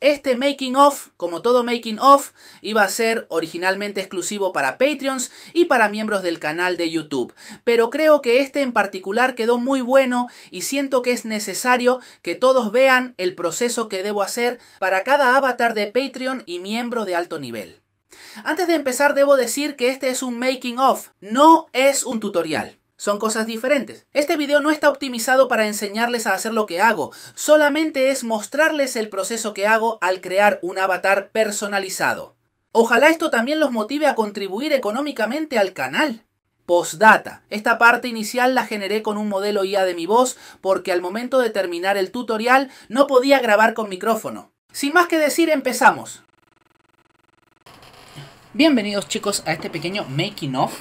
Este making of, como todo making of, iba a ser originalmente exclusivo para Patreons y para miembros del canal de YouTube. Pero creo que este en particular quedó muy bueno y siento que es necesario que todos vean el proceso que debo hacer para cada avatar de Patreon y miembro de alto nivel. Antes de empezar debo decir que este es un making of, no es un tutorial. Son cosas diferentes. Este video no está optimizado para enseñarles a hacer lo que hago, solamente es mostrarles el proceso que hago al crear un avatar personalizado. Ojalá esto también los motive a contribuir económicamente al canal. Postdata. Esta parte inicial la generé con un modelo IA de mi voz porque al momento de terminar el tutorial no podía grabar con micrófono. Sin más que decir, empezamos. Bienvenidos chicos a este pequeño making of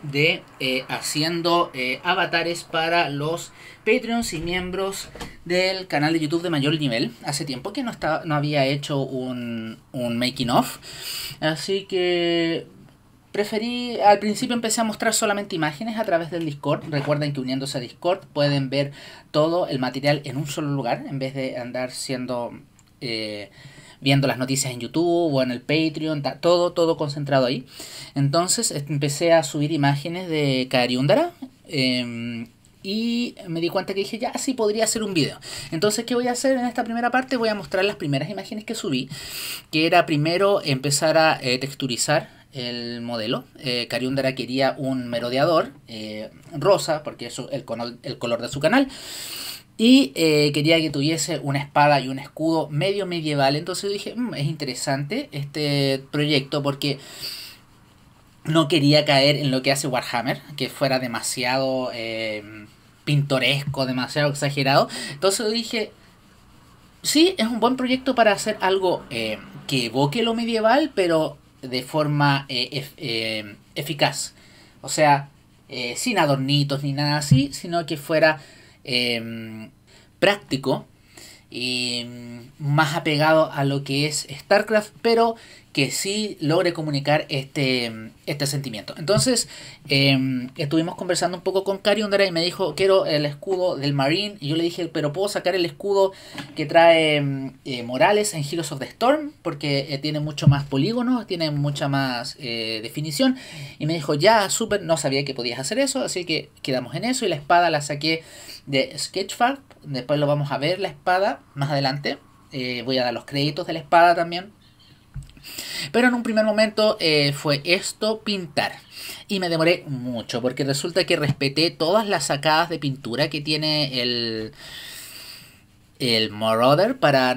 de haciendo avatares para los Patreons y miembros del canal de YouTube de mayor nivel. Hace tiempo que no había hecho un making of, así que preferí, al principio empecé a mostrar solamente imágenes a través del Discord. Recuerden que uniéndose a Discord pueden ver todo el material en un solo lugar en vez de andar siendo viendo las noticias en YouTube o en el Patreon, todo concentrado ahí. Entonces empecé a subir imágenes de Karyundara y me di cuenta que dije, ya sí podría hacer un video. Entonces, ¿qué voy a hacer en esta primera parte? Voy a mostrar las primeras imágenes que subí, que era primero empezar a texturizar el modelo. Karyundara quería un merodeador rosa, porque es el color de su canal. Y quería que tuviese una espada y un escudo medio medieval. Entonces dije, es interesante este proyecto porque no quería caer en lo que hace Warhammer, que fuera demasiado pintoresco, demasiado exagerado. Entonces dije, sí, es un buen proyecto para hacer algo que evoque lo medieval, pero de forma eficaz. O sea, sin adornitos ni nada así, sino que fuera práctico y más apegado a lo que es Starcraft, pero que sí logre comunicar este sentimiento. Entonces estuvimos conversando un poco con Karyundara y me dijo, quiero el escudo del Marine, y yo le dije, pero puedo sacar el escudo que trae Morales en Heroes of the Storm, porque tiene mucho más polígonos, tiene mucha más definición. Y me dijo, ya, súper, no sabía que podías hacer eso, así que quedamos en eso. Y la espada la saqué de Sketchfab, después lo vamos a ver la espada más adelante, voy a dar los créditos de la espada también. Pero en un primer momento fue esto, pintar. Y me demoré mucho porque resulta que respeté todas las sacadas de pintura que tiene el Marauder, para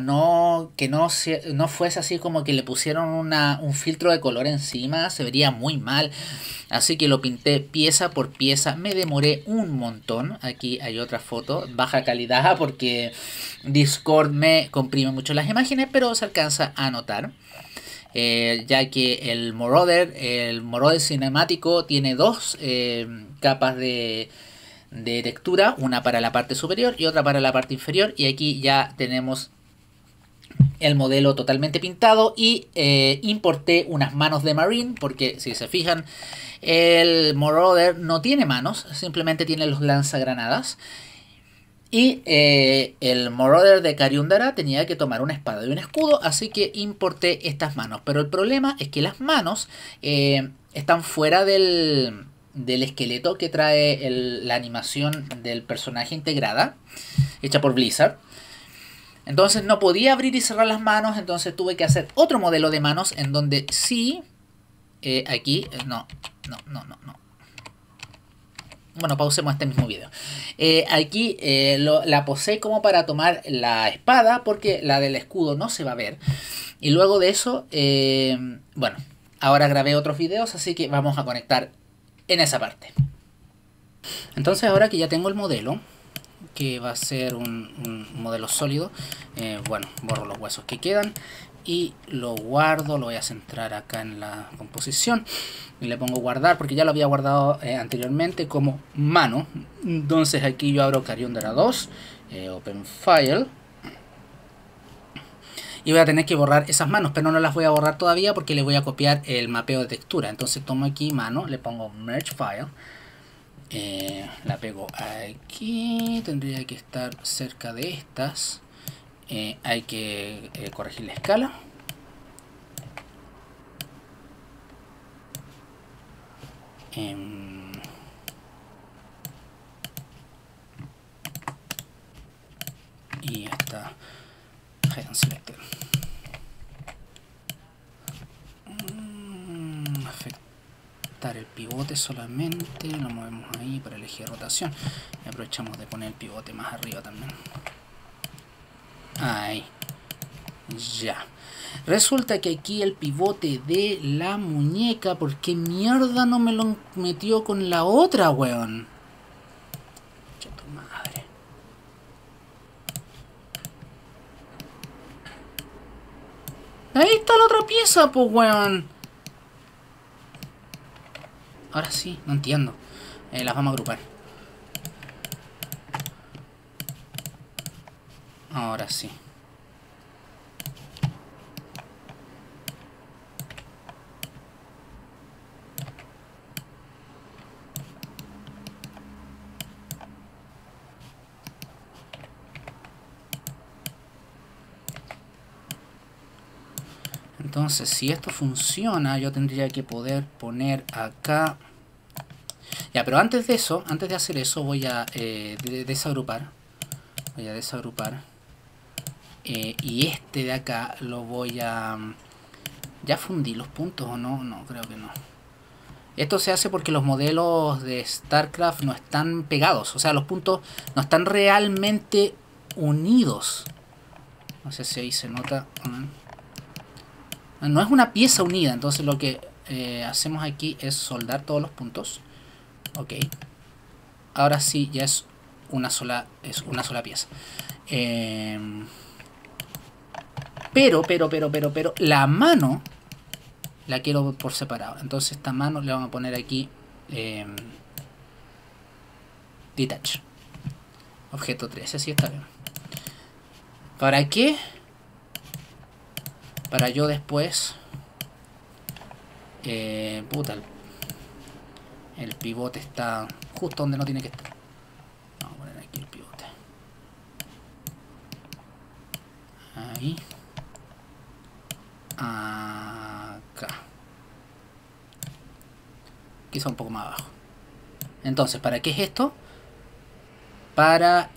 que no fuese así como que le pusieron un filtro de color encima, se vería muy mal. Así que lo pinté pieza por pieza, me demoré un montón. Aquí hay otra foto, baja calidad porque Discord me comprime mucho las imágenes, pero se alcanza a notar. Ya que el Marauder cinemático tiene dos capas de textura, una para la parte superior y otra para la parte inferior. Y aquí ya tenemos el modelo totalmente pintado y importé unas manos de Marine, porque si se fijan el Marauder no tiene manos, simplemente tiene los lanzagranadas. Y el Marauder de Karyundara tenía que tomar una espada y un escudo, así que importé estas manos. Pero el problema es que las manos están fuera del esqueleto que trae la animación del personaje integrada, hecha por Blizzard. Entonces no podía abrir y cerrar las manos, entonces tuve que hacer otro modelo de manos en donde sí, aquí, no. Bueno, pausemos este mismo video. Aquí la posé como para tomar la espada, porque la del escudo no se va a ver. Y luego de eso, bueno, ahora grabé otros videos, así que vamos a conectar en esa parte. Entonces ahora que ya tengo el modelo, que va a ser un modelo sólido, bueno, borro los huesos que quedan y lo guardo, lo voy a centrar acá en la composición y le pongo guardar, porque ya lo había guardado anteriormente como mano. Entonces aquí yo abro Karyundara 2, Open File, y voy a tener que borrar esas manos, pero no las voy a borrar todavía porque le voy a copiar el mapeo de textura. Entonces tomo aquí mano, le pongo Merge File, la pego aquí, tendría que estar cerca de estas. hay que corregir la escala. Y ya está. Hide and selected. Afectar el pivote solamente. Lo movemos ahí para elegir rotación. Y aprovechamos de poner el pivote más arriba también. Ahí. Ya. Resulta que aquí el pivote de la muñeca, ¿por qué mierda no me lo metió con la otra, weón? Che, tu madre. Ahí está la otra pieza, pues, weón. Ahora sí, no entiendo. Las vamos a agrupar. Ahora sí. Entonces, si esto funciona, yo tendría que poder poner acá. Ya, pero antes de eso, antes de hacer eso, voy a desagrupar. Voy a desagrupar. Y este de acá lo voy a... ¿Ya fundí los puntos o no? No, creo que no. Esto se hace porque los modelos de Starcraft no están pegados. O sea, los puntos no están realmente unidos. No sé si ahí se nota... No es una pieza unida, entonces lo que hacemos aquí es soldar todos los puntos. Ok. Ahora sí, ya es una sola pieza. Pero, la mano la quiero por separado. Entonces esta mano le vamos a poner aquí Detach. Objeto 3, así está bien. ¿Para qué? Para yo después... puta, el pivote está justo donde no tiene que estar. Vamos a poner aquí el pivote. Ahí. Acá. Quizá un poco más abajo. Entonces, ¿para qué es esto? Para...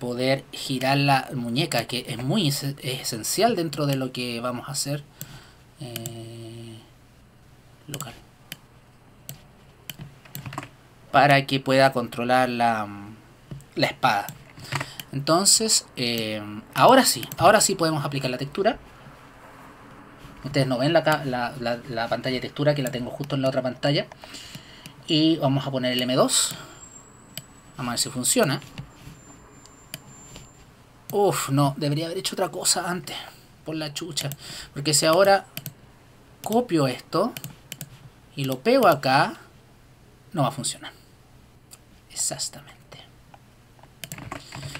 poder girar la muñeca, que es muy esencial dentro de lo que vamos a hacer. Local, para que pueda controlar la espada. Entonces ahora sí podemos aplicar la textura. Ustedes no ven la pantalla de textura, que la tengo justo en la otra pantalla, y vamos a poner el M2. Vamos a ver si funciona. Uf, no, debería haber hecho otra cosa antes, por la chucha. Porque si ahora copio esto y lo pego acá, no va a funcionar. Exactamente.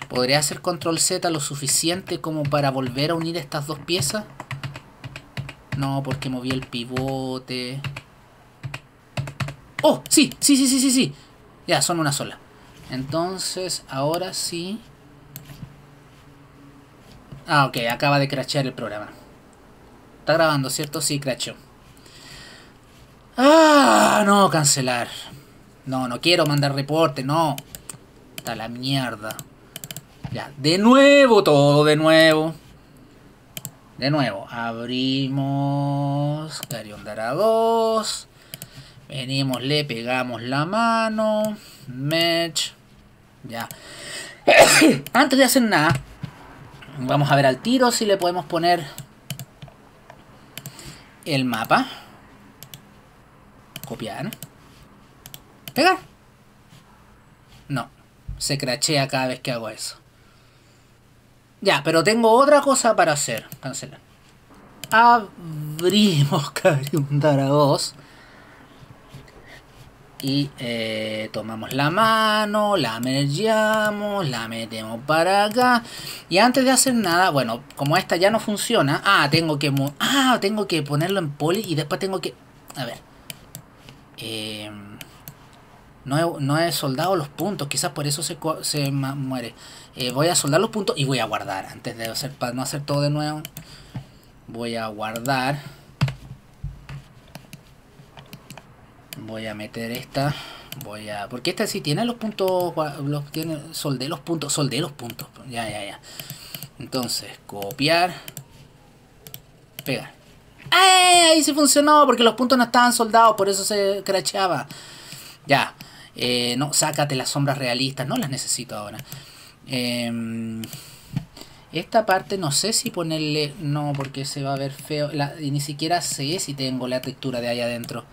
¿Podría hacer control Z lo suficiente como para volver a unir estas dos piezas? No, porque moví el pivote. ¡Oh! Sí. Ya, son una sola. Entonces, ahora sí... Ah, ok, acaba de crashear el programa. Está grabando, ¿cierto? Sí, crasheó. Ah, no, cancelar. No, no quiero mandar reporte, no. Está la mierda. Ya, de nuevo, todo de nuevo. De nuevo, abrimos Karyundara 2. Venimos, le pegamos la mano. Match. Ya. Antes de hacer nada, vamos a ver al tiro si le podemos poner el mapa. Copiar. Pegar. No. Se crachea cada vez que hago eso. Ya, pero tengo otra cosa para hacer. Cancelar. Abrimos Karyundara 2. Y tomamos la mano, la mergeamos, la metemos para acá. Y antes de hacer nada, bueno, como esta ya no funciona... Ah, tengo que ponerlo en poly y después tengo que... A ver. No he soldado los puntos, quizás por eso se muere. Voy a soldar los puntos y voy a guardar. Antes de hacer, para no hacer todo de nuevo, voy a guardar. Voy a meter esta. Voy a... Porque esta sí tiene los puntos. Soldé los puntos. Soldé los puntos. Ya. Entonces, copiar. Pegar. ¡Eh! Ahí sí funcionó. Porque los puntos no estaban soldados. Por eso se crasheaba. Ya. No, sácate las sombras realistas. No las necesito ahora. Esta parte no sé si ponerle... No, porque se va a ver feo. Y ni siquiera sé si tengo la textura de ahí adentro.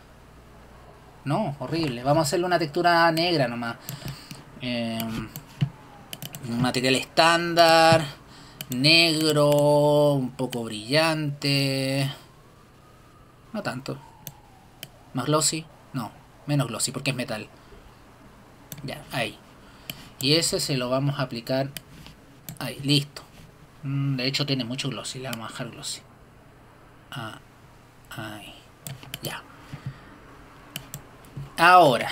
No, horrible. Vamos a hacerle una textura negra nomás. Un material estándar. Negro. Un poco brillante. No tanto. Más glossy. No, menos glossy porque es metal. Ya, ahí. Y ese se lo vamos a aplicar. Ahí, listo. De hecho tiene mucho glossy. Le vamos a dejar glossy. Ah, ahí. Ya. Ahora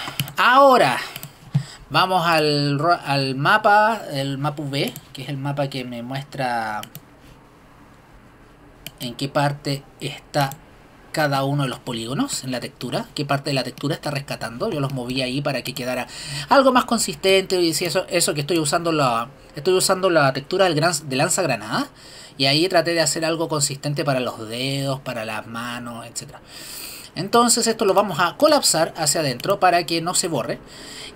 vamos al mapa, el mapa V, que es el mapa que me muestra en qué parte está cada uno de los polígonos, en la textura, qué parte de la textura está rescatando. Yo los moví ahí para que quedara algo más consistente. Y si eso que estoy usando la textura de lanzagranada, y ahí traté de hacer algo consistente para los dedos, para las manos, etcétera. Entonces esto lo vamos a colapsar hacia adentro para que no se borre.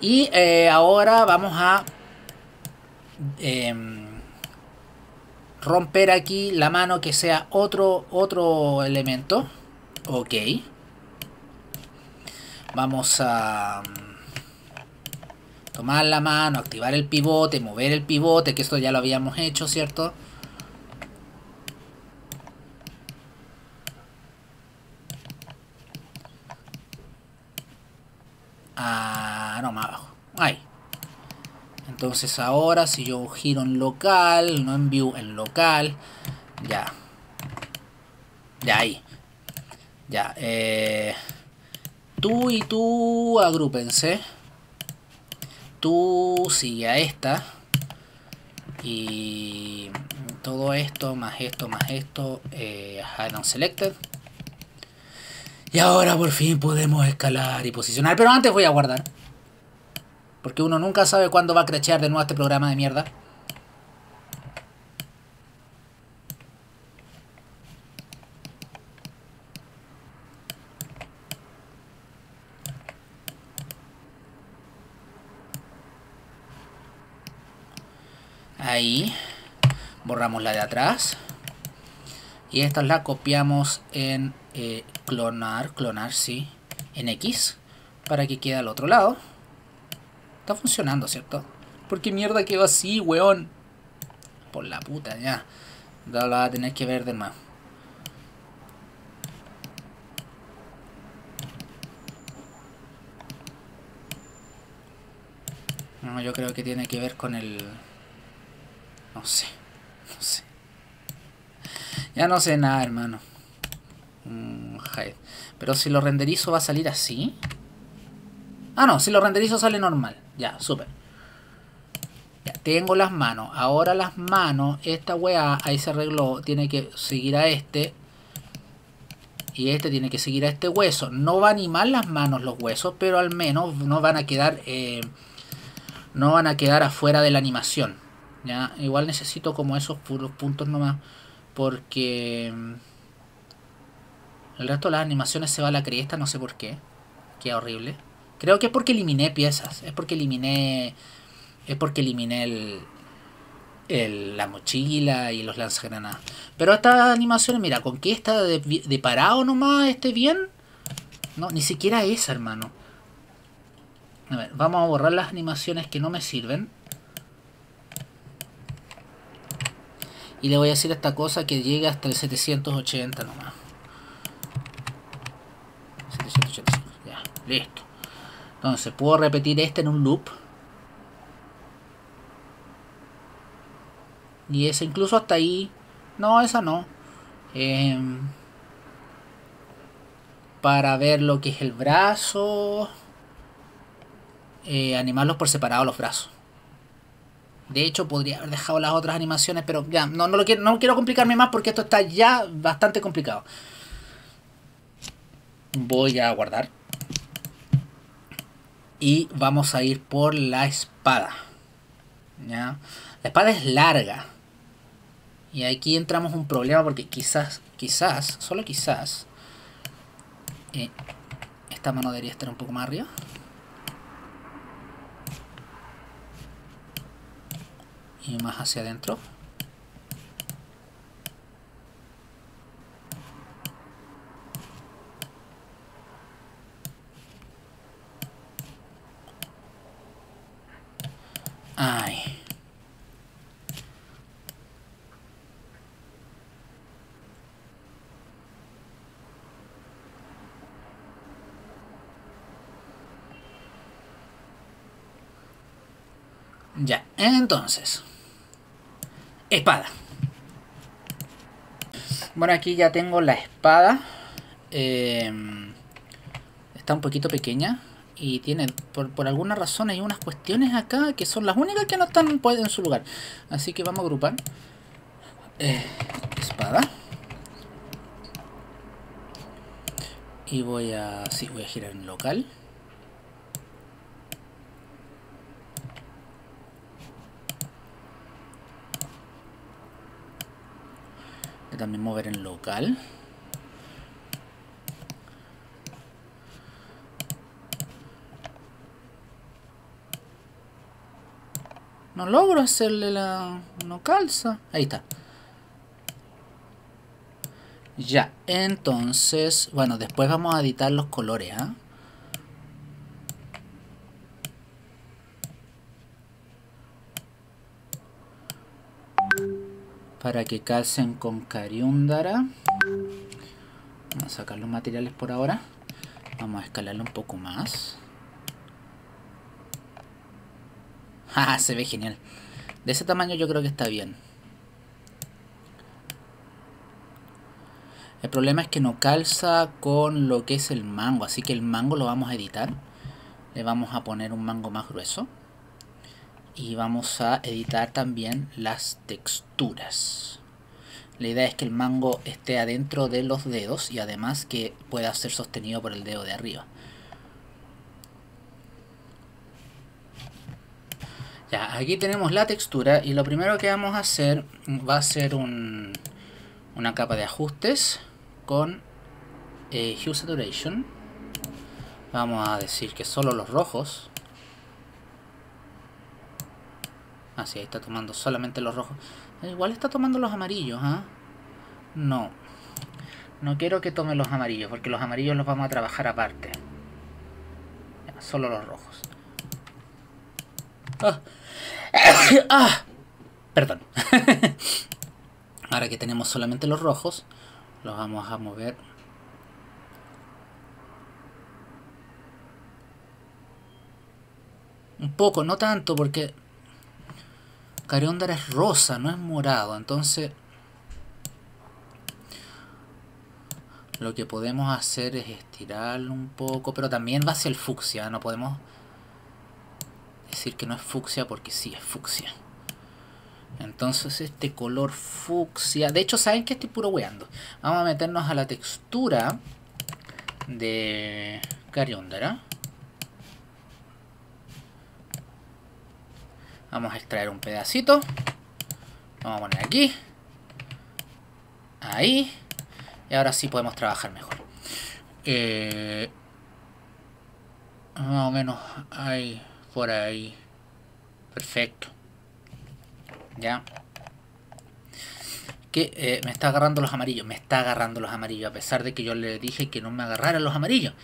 Y ahora vamos a romper aquí la mano, que sea otro elemento. Ok. Vamos a tomar la mano, activar el pivote, mover el pivote, que esto ya lo habíamos hecho, ¿cierto? Ah, no, más abajo. Ahí. Entonces ahora si yo giro en local, no en view, en local. Ya. Ya, ahí. Ya. Tú y tú agrúpense. Tú sigue a esta. Y todo esto, más esto, más esto. Add on selected. Y ahora por fin podemos escalar y posicionar. Pero antes voy a guardar. Porque uno nunca sabe cuándo va a crashear de nuevo este programa de mierda. Ahí. Borramos la de atrás. Y esta la copiamos en... clonar, sí, en X, para que quede al otro lado. Está funcionando, ¿cierto? Porque mierda quedó así, weón. Por la puta, ya. La va a tener que ver de más. No, yo creo que tiene que ver con el... No sé. Ya no sé nada, hermano. Pero si lo renderizo va a salir así. Ah, no, si lo renderizo sale normal. Ya, súper. Ya, tengo las manos. Ahora las manos, esta weá, ahí se arregló. Tiene que seguir a este. Y este tiene que seguir a este hueso. No va a animar las manos los huesos, pero al menos no van a quedar afuera de la animación. Ya, igual necesito como esos puros puntos nomás. Porque... el resto de las animaciones se va a la cresta, no sé por qué. Qué horrible. Creo que es porque eliminé piezas. Es porque eliminé la mochila y los lanzagranadas. Pero estas animaciones, mira, con que esta de parado nomás esté bien. No, ni siquiera esa, hermano. A ver, vamos a borrar las animaciones que no me sirven. Y le voy a decir a esta cosa que llegue hasta el 780 nomás. Ya, listo. Entonces puedo repetir este en un loop. Y ese incluso hasta ahí. No, esa no. Para ver lo que es el brazo. animarlos por separado los brazos. De hecho, podría haber dejado las otras animaciones, pero ya, no quiero complicarme más porque esto está ya bastante complicado. Voy a guardar. Y vamos a ir por la espada. ¿Ya? La espada es larga. Y aquí entramos en un problema porque quizás, solo quizás... esta mano debería estar un poco más arriba. Y más hacia adentro. Ay. Ya, entonces... espada. Bueno, aquí ya tengo la espada. Está un poquito pequeña. Y tiene, por alguna razón, hay unas cuestiones acá que son las únicas que no están en su lugar. Así que vamos a agrupar. Espada. Y voy a girar en local. También mover en local. No logro hacerle la... no calza. Ahí está. Ya, entonces... bueno, después vamos a editar los colores, ¿eh? Para que calcen con Karyundara. Vamos a sacar los materiales por ahora. Vamos a escalarlo un poco más. ¡Ah! Se ve genial. De ese tamaño yo creo que está bien. El problema es que no calza con lo que es el mango. Así que el mango lo vamos a editar. Le vamos a poner un mango más grueso. Y vamos a editar también las texturas. La idea es que el mango esté adentro de los dedos y además que pueda ser sostenido por el dedo de arriba. Ya, aquí tenemos la textura y lo primero que vamos a hacer va a ser una capa de ajustes con Hue Saturation. Vamos a decir que solo los rojos. Así, ahí está tomando solamente los rojos. Igual está tomando los amarillos, ¿ah? No. No quiero que tome los amarillos, porque los amarillos los vamos a trabajar aparte. Ya, solo los rojos. ¡Ah! ¡Ah! Perdón. Ahora que tenemos solamente los rojos, los vamos a mover... un poco, no tanto, porque... Karyundara es rosa, no es morado, entonces lo que podemos hacer es estirarlo un poco, pero también va hacia el fucsia, no podemos decir que no es fucsia porque sí es fucsia. Entonces este color fucsia, de hecho saben que estoy puro weando, vamos a meternos a la textura de Karyundara. Vamos a extraer un pedacito. Vamos a poner aquí. Ahí. Y ahora sí podemos trabajar mejor. Más o menos ahí, por ahí. Perfecto. Ya. Que me está agarrando los amarillos. Me está agarrando los amarillos. A pesar de que yo le dije que no me agarraran los amarillos.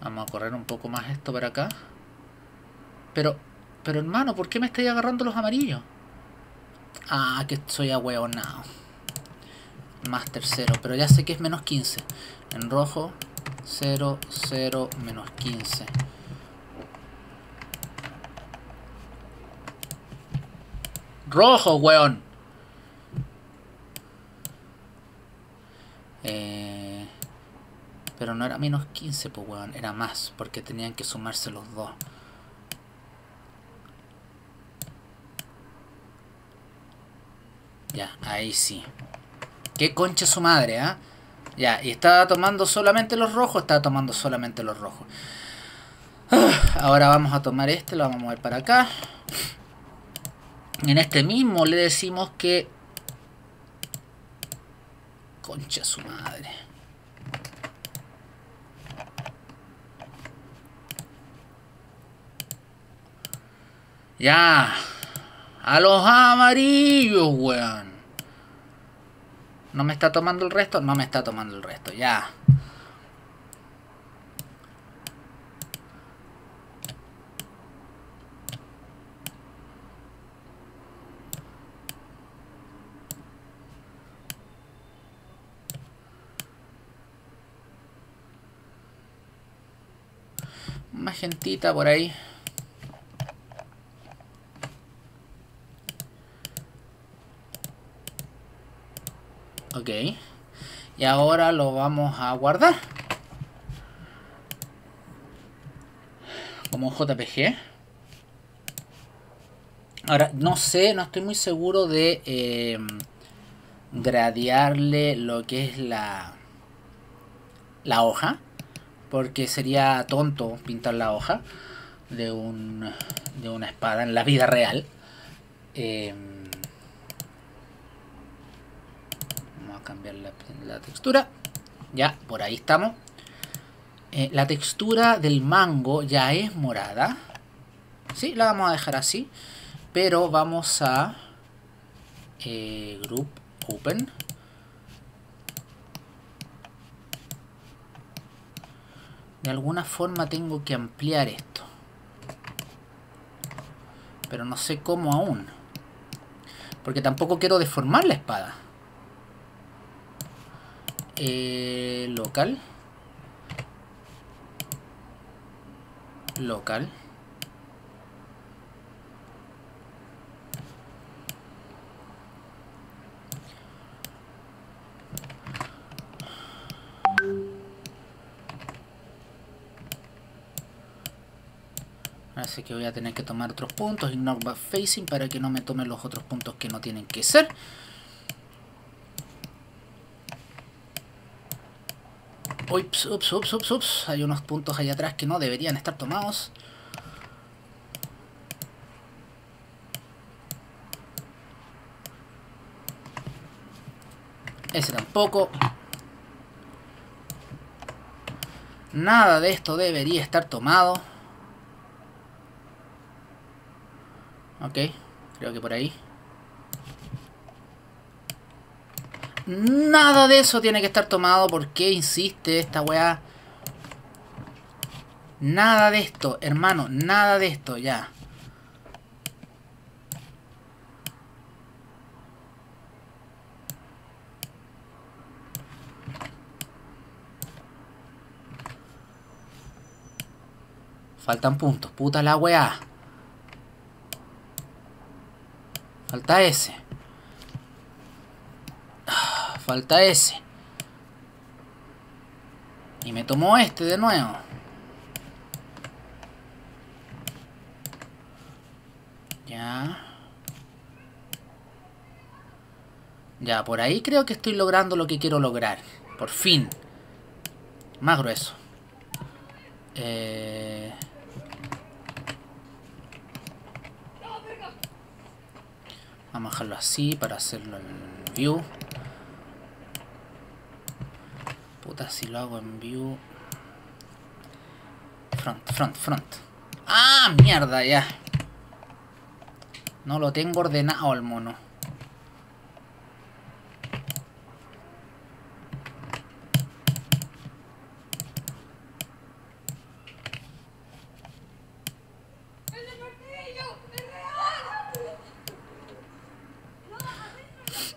Vamos a correr un poco más esto para acá. Pero hermano, ¿por qué me estáis agarrando los amarillos? Ah, que soy ahueonado. Más tercero, pero ya sé que es menos 15. En rojo, 0, 0, menos 15. ¡Rojo, hueón! Pero no era menos 15, pues hueón. Era más, porque tenían que sumarse los dos. Ya, ahí sí. Qué concha su madre, ¿ah? Ya, y estaba tomando solamente los rojos. Estaba tomando solamente los rojos. Ahora vamos a tomar este. Lo vamos a mover para acá. En este mismo le decimos que... Concha su madre. Ya. A los amarillos, weón. ¿No me está tomando el resto? No me está tomando el resto, ya. Más gentita por ahí. Ok. Y ahora lo vamos a guardar. Como JPG. Ahora, no sé, no estoy muy seguro de gradearle lo que es la hoja. Porque sería tonto pintar la hoja de una espada en la vida real. Vamos a cambiar la textura. Ya, por ahí estamos. La textura del mango ya es morada. Sí, la vamos a dejar así. Pero vamos a... Group Open. De alguna forma tengo que ampliar esto. Pero no sé cómo aún. Porque tampoco quiero deformar la espada. Local. Local. Así que voy a tener que tomar otros puntos. Ignore back facing para que no me tomen los otros puntos que no tienen que ser. Ups, ups, ups, ups, ups. Hay unos puntos allá atrás que no deberían estar tomados. Ese tampoco. Nada de esto debería estar tomado. Ok, creo que por ahí. Nada de eso tiene que estar tomado. ¿Por qué insiste esta weá? Nada de esto, hermano. Nada de esto, ya. Faltan puntos, puta la weá. Falta ese. Falta ese. Y me tomó este de nuevo. Ya. Ya, por ahí creo que estoy logrando lo que quiero lograr. Por fin. Más grueso. Vamos a dejarlo así para hacerlo en view. Puta, si lo hago en view. Front, front, front. ¡Ah, mierda! Ya. No lo tengo ordenado al mono.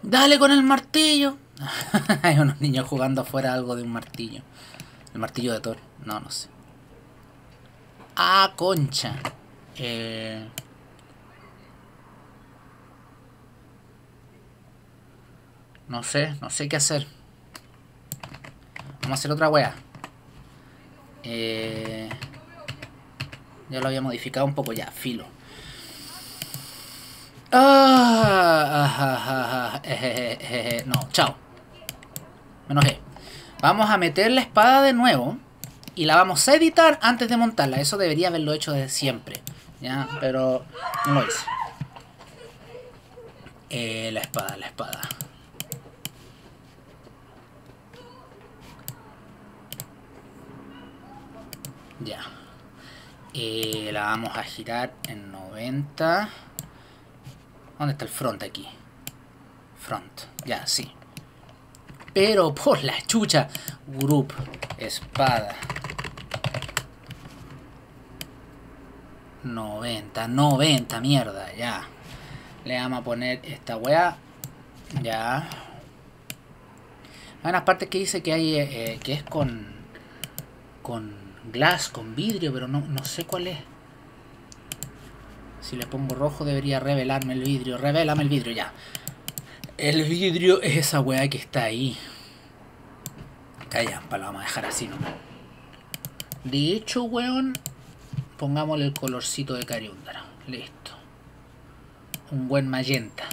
¡Dale con el martillo! Hay unos niños jugando afuera algo de un martillo. El martillo de Thor. No, no sé. ¡Ah, concha! No sé, no sé qué hacer. Vamos a hacer otra wea. Ya lo había modificado un poco ya, filo. No, chao. Menos E. Vamos a meter la espada de nuevo. Y la vamos a editar antes de montarla. Eso debería haberlo hecho desde siempre. Ya, pero no lo hice. La espada, la espada. Ya. La vamos a girar en 90. ¿Dónde está el front aquí? Front. Ya, sí. Pero por la chucha. Group. Espada. 90. 90, mierda. Ya. Le vamos a poner esta weá. Ya. Hay unas partes que dice que hay... que es con glass, con vidrio, pero no sé cuál es. Si le pongo rojo debería revelarme el vidrio. Revélame el vidrio, ya. El vidrio es esa weá que está ahí. Calla, lo vamos a dejar así, ¿no? De hecho, weón, pongámosle el colorcito de Karyundara. Listo. Un buen magenta.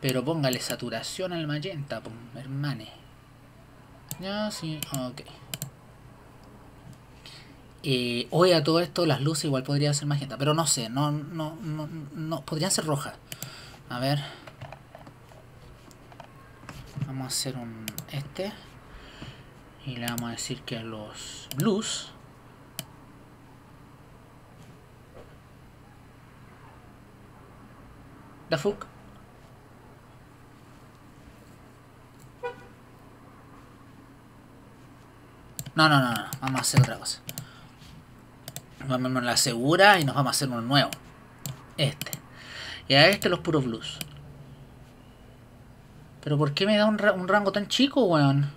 Pero póngale saturación al magenta, hermane. Ya, sí, ok. Hoy a todo esto las luces igual podría ser magenta, pero no sé, no podrían ser rojas. A ver. Vamos a hacer un este. Y le vamos a decir que a los blues. The fuck. No. Vamos a hacer otra cosa. Vamos a la segura y nos vamos a hacer uno nuevo. Este. Y a este los puros blues. Pero ¿por qué me da un rango tan chico, weón?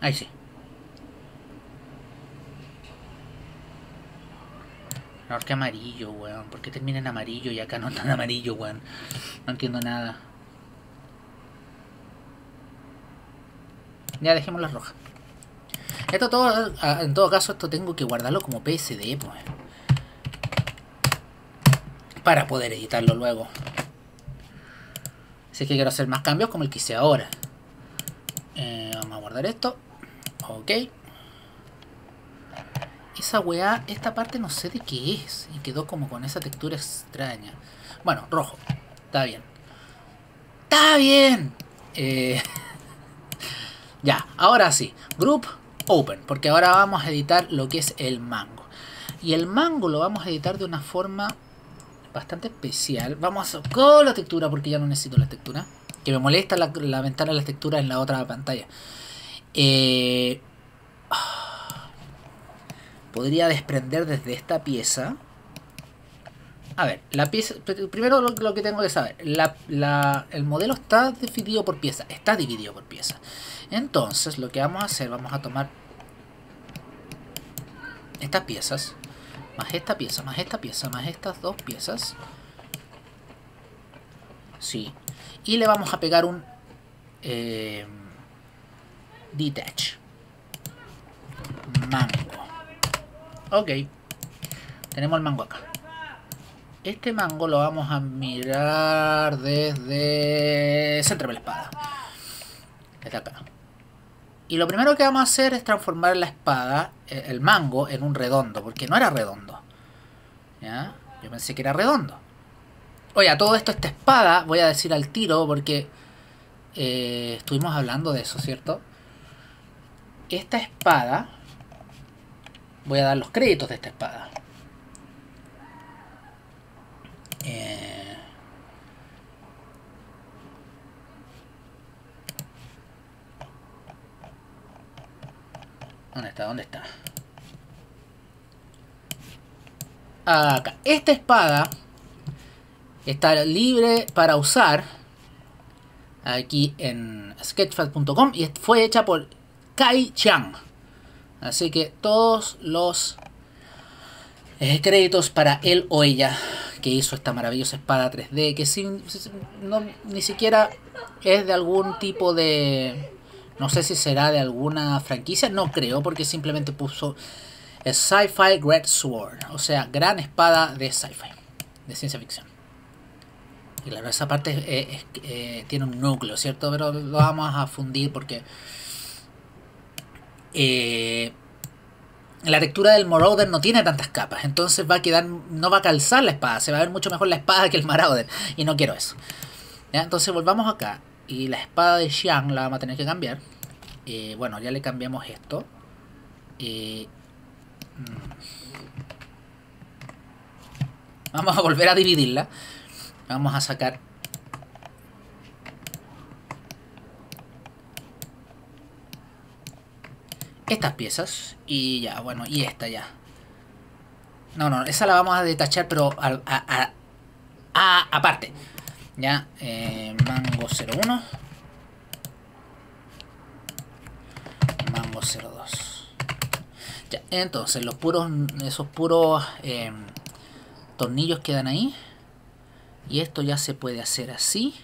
Ahí sí. No, es que amarillo, weón. ¿Por qué termina en amarillo y acá no está en amarillo, weón? No entiendo nada. Ya, dejémosla roja. Esto todo, en todo caso, esto tengo que guardarlo como PSD, pues. Para poder editarlo luego. Si es que quiero hacer más cambios como el que hice ahora. Vamos a guardar esto. Ok. Esa weá, esta parte no sé de qué es. Y quedó como con esa textura extraña. Bueno, rojo. Está bien. ¡Está bien! Ya, ahora sí. Group Open. Porque ahora vamos a editar lo que es el mango. Y el mango lo vamos a editar de una forma bastante especial. Vamos a con la textura porque ya no necesito la textura. Que me molesta la ventana de las texturas en la otra pantalla. Podría desprender desde esta pieza. A ver, la pieza. Primero lo que tengo que saber. El modelo está dividido por pieza. Está dividido por pieza. Entonces, lo que vamos a hacer, vamos a tomar estas piezas. Más esta pieza, más esta pieza, más estas dos piezas. Sí. Y le vamos a pegar un detach. Mango. Ok, tenemos el mango acá. Este mango lo vamos a mirar desde centro de la espada. Está acá. Y lo primero que vamos a hacer es transformar la espada, el mango, en un redondo. Porque no era redondo. ¿Ya? Yo pensé que era redondo. Oye, a todo esto, esta espada, voy a decir al tiro porque estuvimos hablando de eso, ¿cierto? Esta espada... Voy a dar los créditos de esta espada. ¿Dónde está? ¿Dónde está? Acá. Esta espada está libre para usar aquí en sketchfab.com y fue hecha por Kai Chiang. Así que todos los créditos para él o ella que hizo esta maravillosa espada 3D, que sin, no, ni siquiera es de algún tipo de... No sé si será de alguna franquicia, no creo, porque simplemente puso Sci-Fi Great Sword, o sea, gran espada de sci-fi, de ciencia ficción. Y claro, esa parte tiene un núcleo, ¿cierto? Pero lo vamos a fundir porque... la textura del Marauder no tiene tantas capas, entonces va a quedar, no va a calzar la espada, se va a ver mucho mejor la espada que el Marauder, y no quiero eso. ¿Ya? Entonces volvamos acá, y la espada de Xiang la vamos a tener que cambiar. Bueno, ya le cambiamos esto. Vamos a volver a dividirla. Vamos a sacar estas piezas y ya, bueno, y esta ya. No, no, esa la vamos a detachar, pero aparte. Ya, mango 01. Mango 02. Ya, entonces, los puros, esos puros tornillos quedan ahí. Y esto ya se puede hacer así.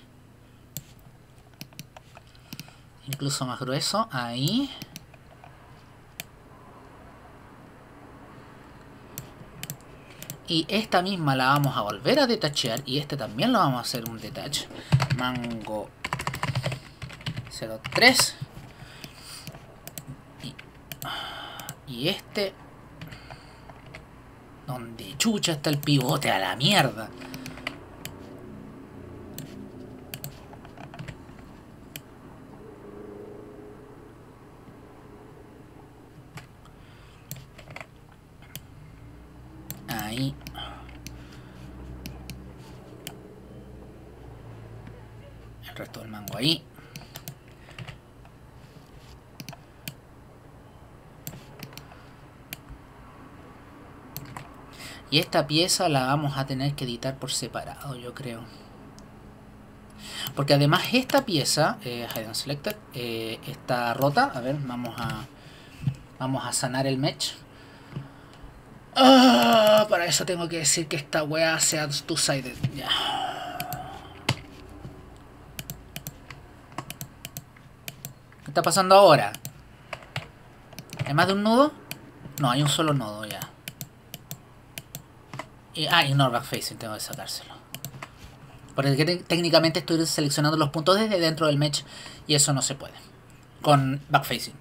Incluso más grueso, ahí. Y esta misma la vamos a volver a detachar. Y este también lo vamos a hacer un detach. Mango 03. Y este. Donde chucha está el pivote, a la mierda. Ahí. El resto del mango ahí. Y esta pieza la vamos a tener que editar por separado, yo creo. Porque además esta pieza, Hidden Selected, está rota. A ver, vamos a sanar el mesh. Ah, para eso tengo que decir que esta weá sea two-sided. Ya. ¿Qué está pasando ahora? ¿Hay más de un nudo? No, hay un solo nudo ya. Y, ignore backfacing, tengo que sacárselo. Porque técnicamente estoy seleccionando los puntos desde dentro del mesh y eso no se puede. Con backfacing.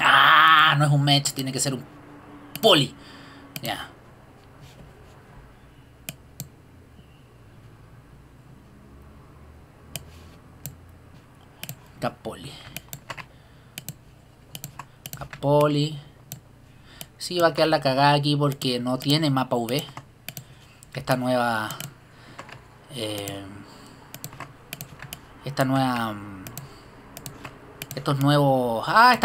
Ah, no es un match, tiene que ser un poli. Ya. Yeah. Capoli. Capoli. Sí, va a quedar la cagada aquí porque no tiene mapa UV. Esta nueva... estas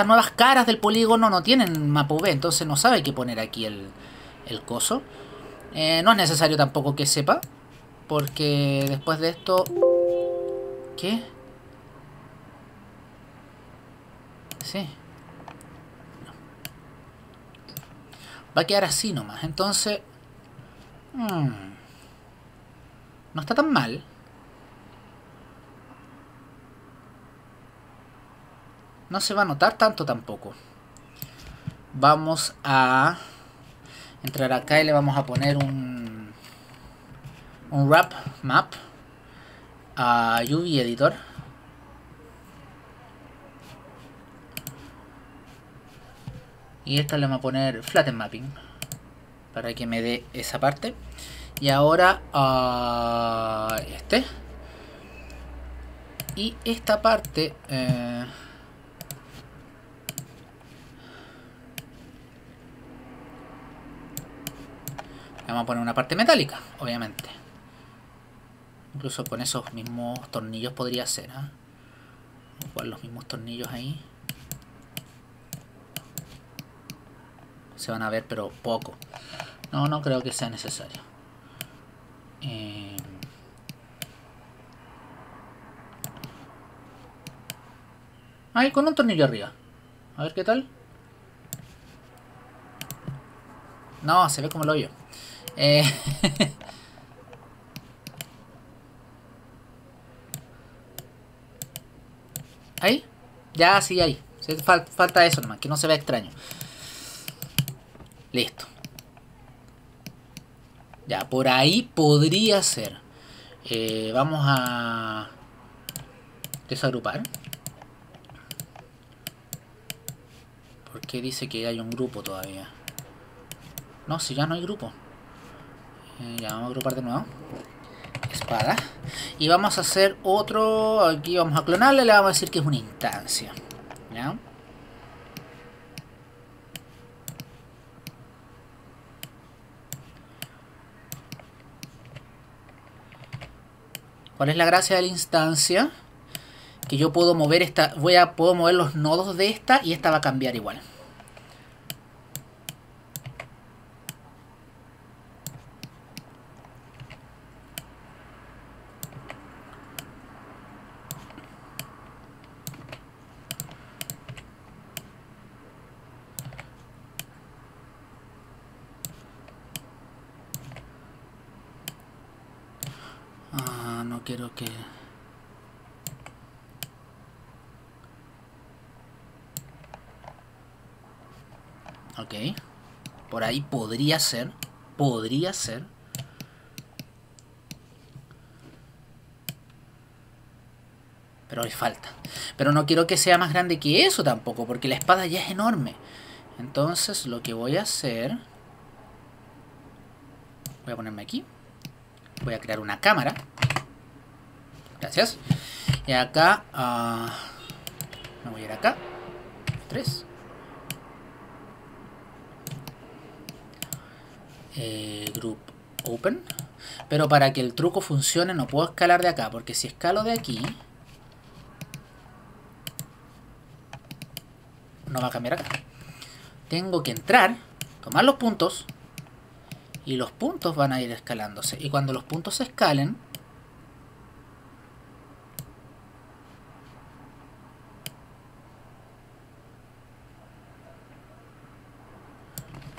nuevas caras del polígono no tienen mapa UV, entonces no sabe qué poner aquí el coso. No es necesario tampoco que sepa, porque después de esto... ¿Qué? Sí. No. Va a quedar así nomás, entonces... no está tan mal. No se va a notar tanto tampoco. Vamos a entrar acá y le vamos a poner un wrap map a UV editor. Y esta le vamos a poner flatten mapping para que me dé esa parte. Y ahora y esta parte vamos a poner una parte metálica, obviamente. Incluso con esos mismos tornillos podría ser, ¿eh? Vamos a poner los mismos tornillos ahí. Se van a ver, pero poco. No, no creo que sea necesario. Ahí, con un tornillo arriba. A ver qué tal. No, se ve como el hoyo. ¿Ahí? Ya, sí, ahí. Falta eso nomás, que no se vea extraño. Listo. Ya, por ahí podría ser. Vamos a desagrupar. ¿Por qué dice que hay un grupo todavía? No, si ya no hay grupo. Ya vamos a agrupar de nuevo. Espada. Y vamos a hacer otro. Aquí vamos a clonarle. Le vamos a decir que es una instancia. ¿Ya? ¿Cuál es la gracia de la instancia? Que yo puedo mover esta. Puedo mover los nodos de esta y esta va a cambiar igual. Quiero que... Ok. Por ahí podría ser. Podría ser. Pero le falta. Pero no quiero que sea más grande que eso tampoco. Porque la espada ya es enorme. Entonces lo que voy a hacer... Voy a ponerme aquí. Voy a crear una cámara. Gracias. Y acá me voy a ir acá. 3. Group open. Pero para que el truco funcione no puedo escalar de acá. Porque si escalo de aquí no va a cambiar acá. Tengo que entrar, tomar los puntos, y los puntos van a ir escalándose. Y cuando los puntos se escalen,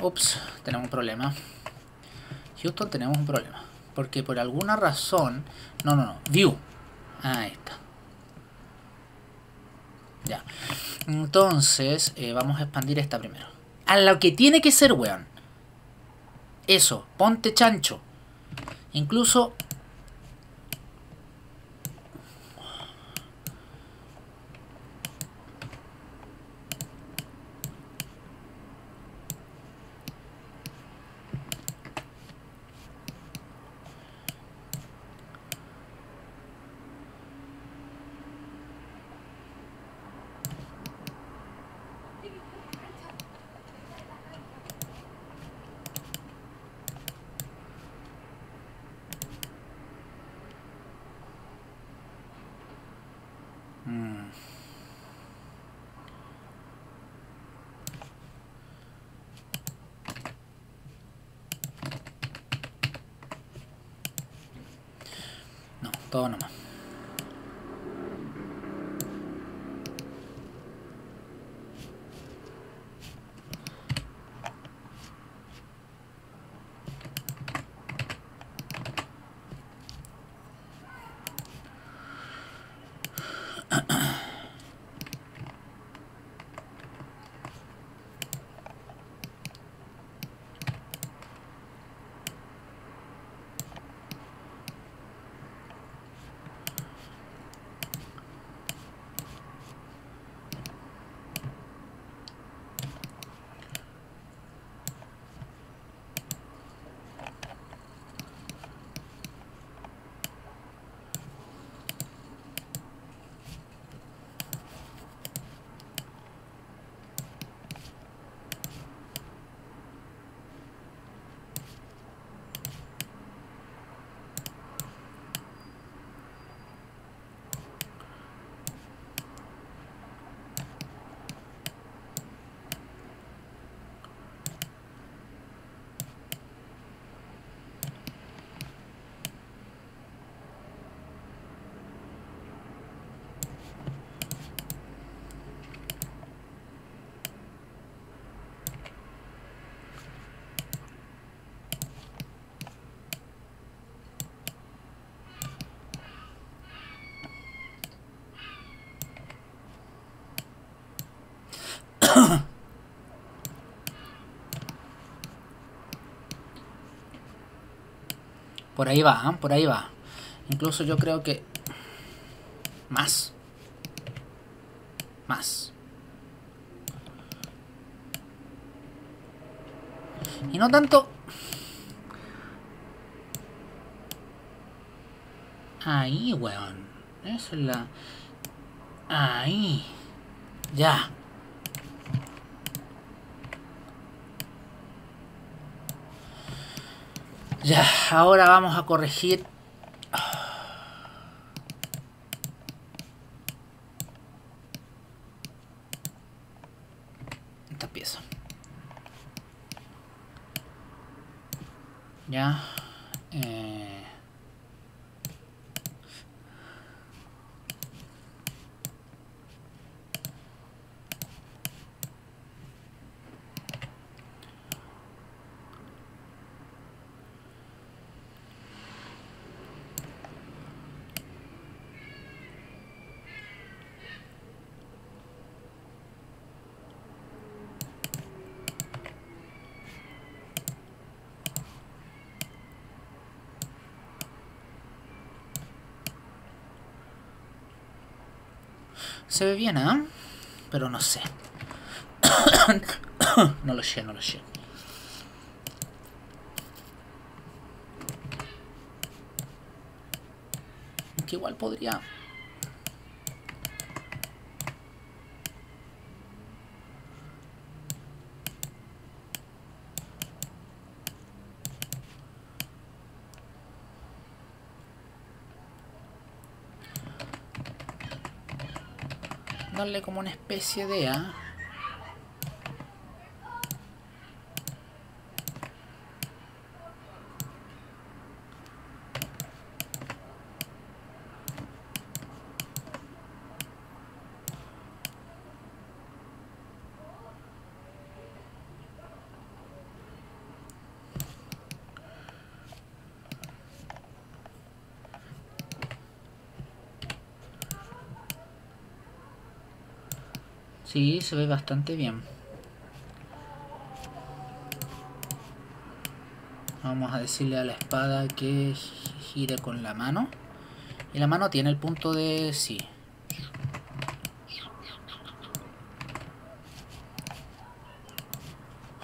ups, tenemos un problema. Houston, tenemos un problema. Porque por alguna razón... No. View. Ahí está. Ya. Entonces, vamos a expandir esta primero. A lo que tiene que ser, weón. Eso. Ponte chancho. Incluso... todo nomás. Por ahí va, ¿eh? Por ahí va. Incluso yo creo que... Más. Más. Y no tanto... Ahí, weón. Esa es la... Ahí. Ya. Ya, ahora vamos a corregir... Esta pieza. Ya. Se ve bien, ¿eh? Pero no sé. No lo sé, no lo sé. Que igual podría... darle como una especie de a... Sí, se ve bastante bien. Vamos a decirle a la espada que gire con la mano. Y la mano tiene el punto de sí.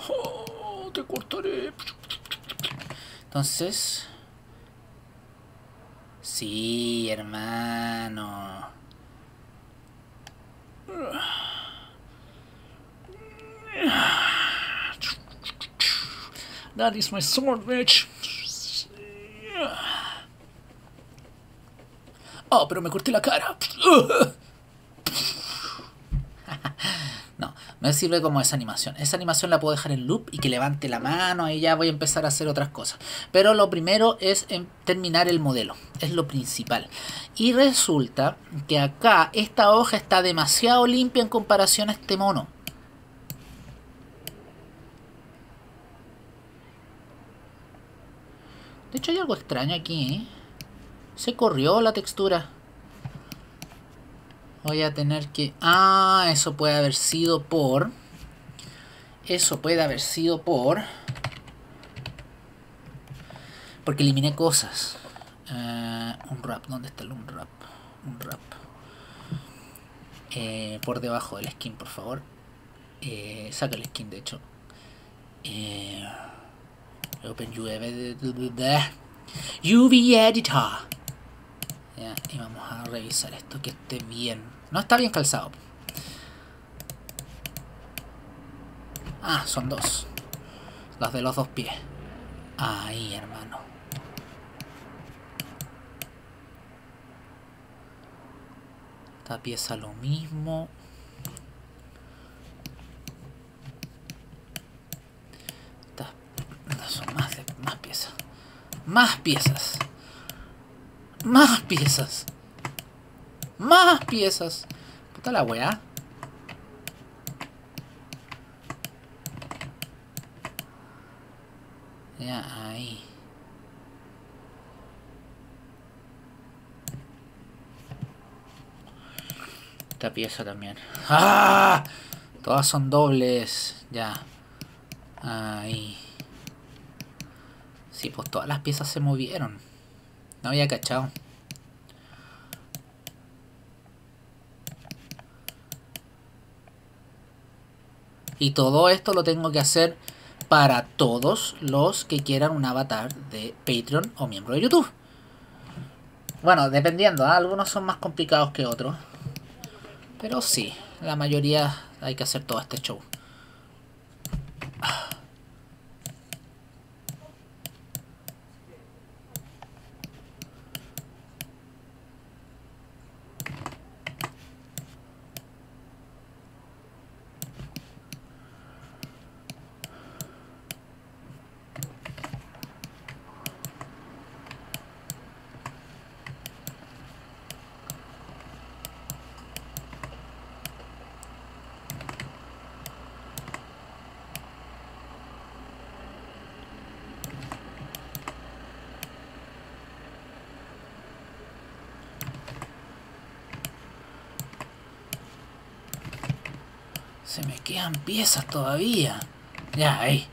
Oh, te cortaré. Entonces... Sí, hermano. That is my sword, bitch. Oh, pero me corté la cara. No, me sirve como esa animación. Esa animación la puedo dejar en loop y que levante la mano y ya voy a empezar a hacer otras cosas. Pero lo primero es terminar el modelo. Es lo principal. Y resulta que acá esta hoja está demasiado limpia en comparación a este mono. De hecho hay algo extraño aquí, ¿eh? Se corrió la textura. Voy a tener que... Ah, eso puede haber sido por... Eso puede haber sido por... Porque eliminé cosas. Un wrap. ¿Dónde está el un wrap? Un wrap. Por debajo del skin, por favor. Saca el skin, de hecho. Open UV Editor. Ya, y vamos a revisar esto, que esté bien. No está bien calzado. Ah, son dos. Las de los dos pies. Ahí, hermano. Esta pieza lo mismo. Son más piezas. Más piezas. Más piezas. Más piezas. Puta la weá. Ya, ahí. Esta pieza también. ¡Ah! Todas son dobles. Ya. Ahí. Sí, pues todas las piezas se movieron. No había cachado. Y todo esto lo tengo que hacer para todos los que quieran un avatar de Patreon o miembro de YouTube. Bueno, dependiendo, ¿eh? Algunos son más complicados que otros. Pero sí, la mayoría hay que hacer todo este show. Se me quedan piezas todavía. Ya, ahí.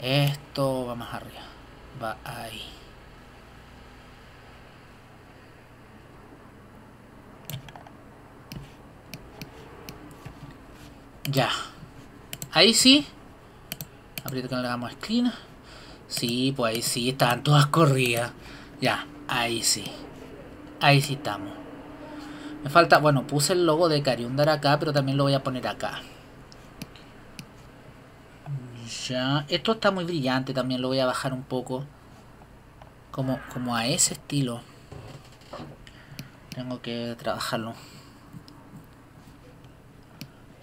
Esto va más arriba. Va ahí. Ya. Ahí sí. Aprieto que no le damos esquina. Sí, pues ahí sí. Estaban todas corridas. Ya, ahí sí. Ahí sí estamos. Me falta, bueno, puse el logo de Karyundara acá, pero también lo voy a poner acá. Ya, esto está muy brillante, también lo voy a bajar un poco. Como a ese estilo. Tengo que trabajarlo.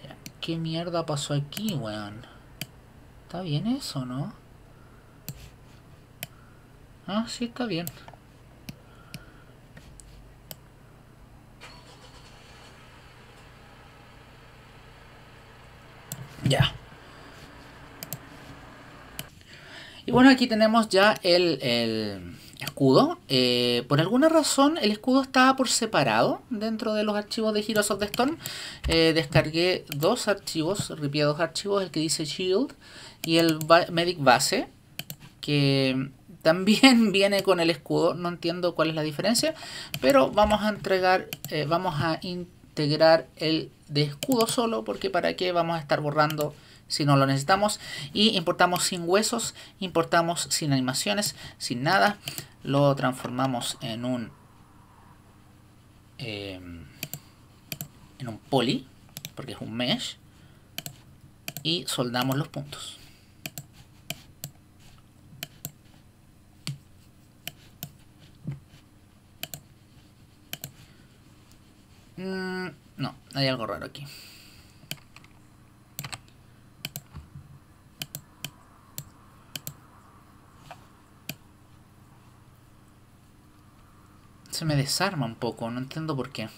Ya, ¿qué mierda pasó aquí, weón? ¿Está bien eso, no? Ah, sí, está bien. Ya. Y bueno, aquí tenemos ya el escudo. Por alguna razón el escudo estaba por separado dentro de los archivos de Heroes of the Storm. Descargué dos archivos, ripié dos archivos, el que dice Shield y el Medic Base, que también viene con el escudo. No entiendo cuál es la diferencia, pero vamos a integrar el de escudo solo, porque para qué vamos a estar borrando si no lo necesitamos. Y importamos sin huesos, importamos sin animaciones, sin nada. Lo transformamos en un poly, porque es un mesh, y soldamos los puntos. No, hay algo raro aquí. Se me desarma un poco, no entiendo por qué.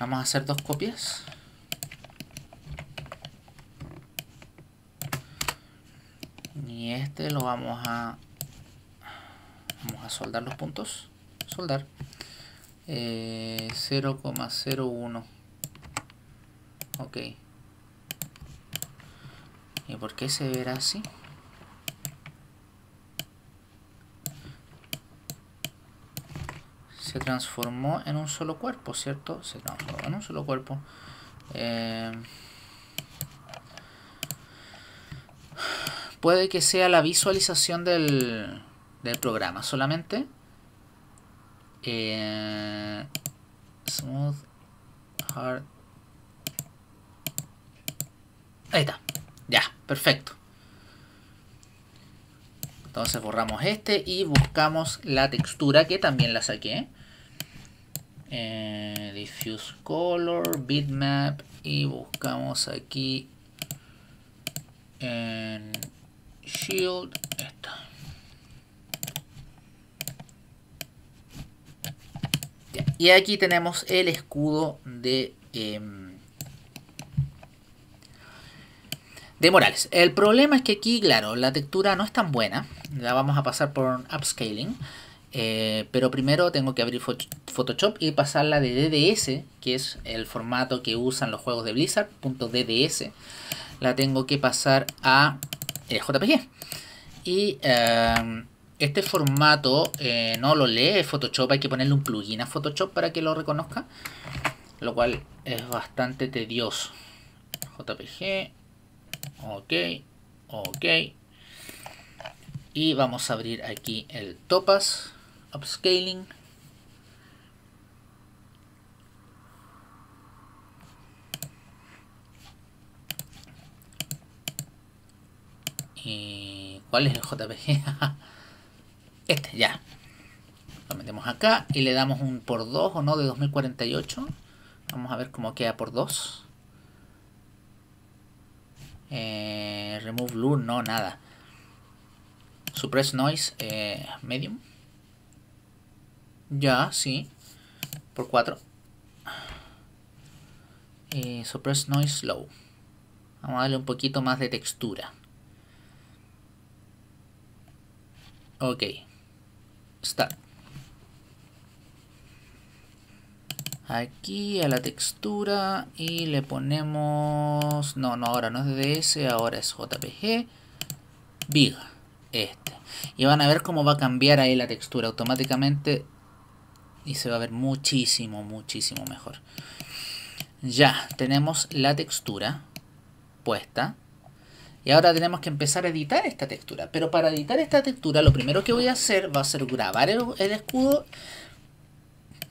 Vamos a hacer dos copias. Y este lo vamos a... Vamos a soldar los puntos. Soldar. 0,01. Ok. ¿Y por qué se verá así? Se transformó en un solo cuerpo, ¿cierto? Se transformó en un solo cuerpo. Puede que sea la visualización del programa solamente. Smooth, hard. Ahí está. Ya, perfecto. Entonces borramos este y buscamos la textura, que también la saqué. Diffuse Color, Bitmap, y buscamos aquí en Shield, esta. Y aquí tenemos el escudo de Morales. El problema es que aquí, claro, la textura no es tan buena. La vamos a pasar por un upscaling. Pero primero tengo que abrir Photoshop y pasarla de DDS, que es el formato que usan los juegos de Blizzard, .dds. La tengo que pasar a JPG. Y este formato no lo lee Photoshop, hay que ponerle un plugin a Photoshop para que lo reconozca, lo cual es bastante tedioso. JPG, ok. Y vamos a abrir aquí el Topaz, upscaling. ¿Y cuál es el JPG? Este, ya. Lo metemos acá y le damos un por 2 o no de 2048. Vamos a ver cómo queda por 2. Remove blur, no, nada. Suppress noise, medium. Ya, sí. Por 4. Suppress noise, low. Vamos a darle un poquito más de textura. Ok. Start. Aquí a la textura y le ponemos... No, ahora no es DDS, ahora es JPG. Big. Este. Y van a ver cómo va a cambiar ahí la textura automáticamente. Y se va a ver muchísimo, muchísimo mejor. Ya, tenemos la textura puesta. Y ahora tenemos que empezar a editar esta textura. Pero para editar esta textura, lo primero que voy a hacer va a ser grabar el escudo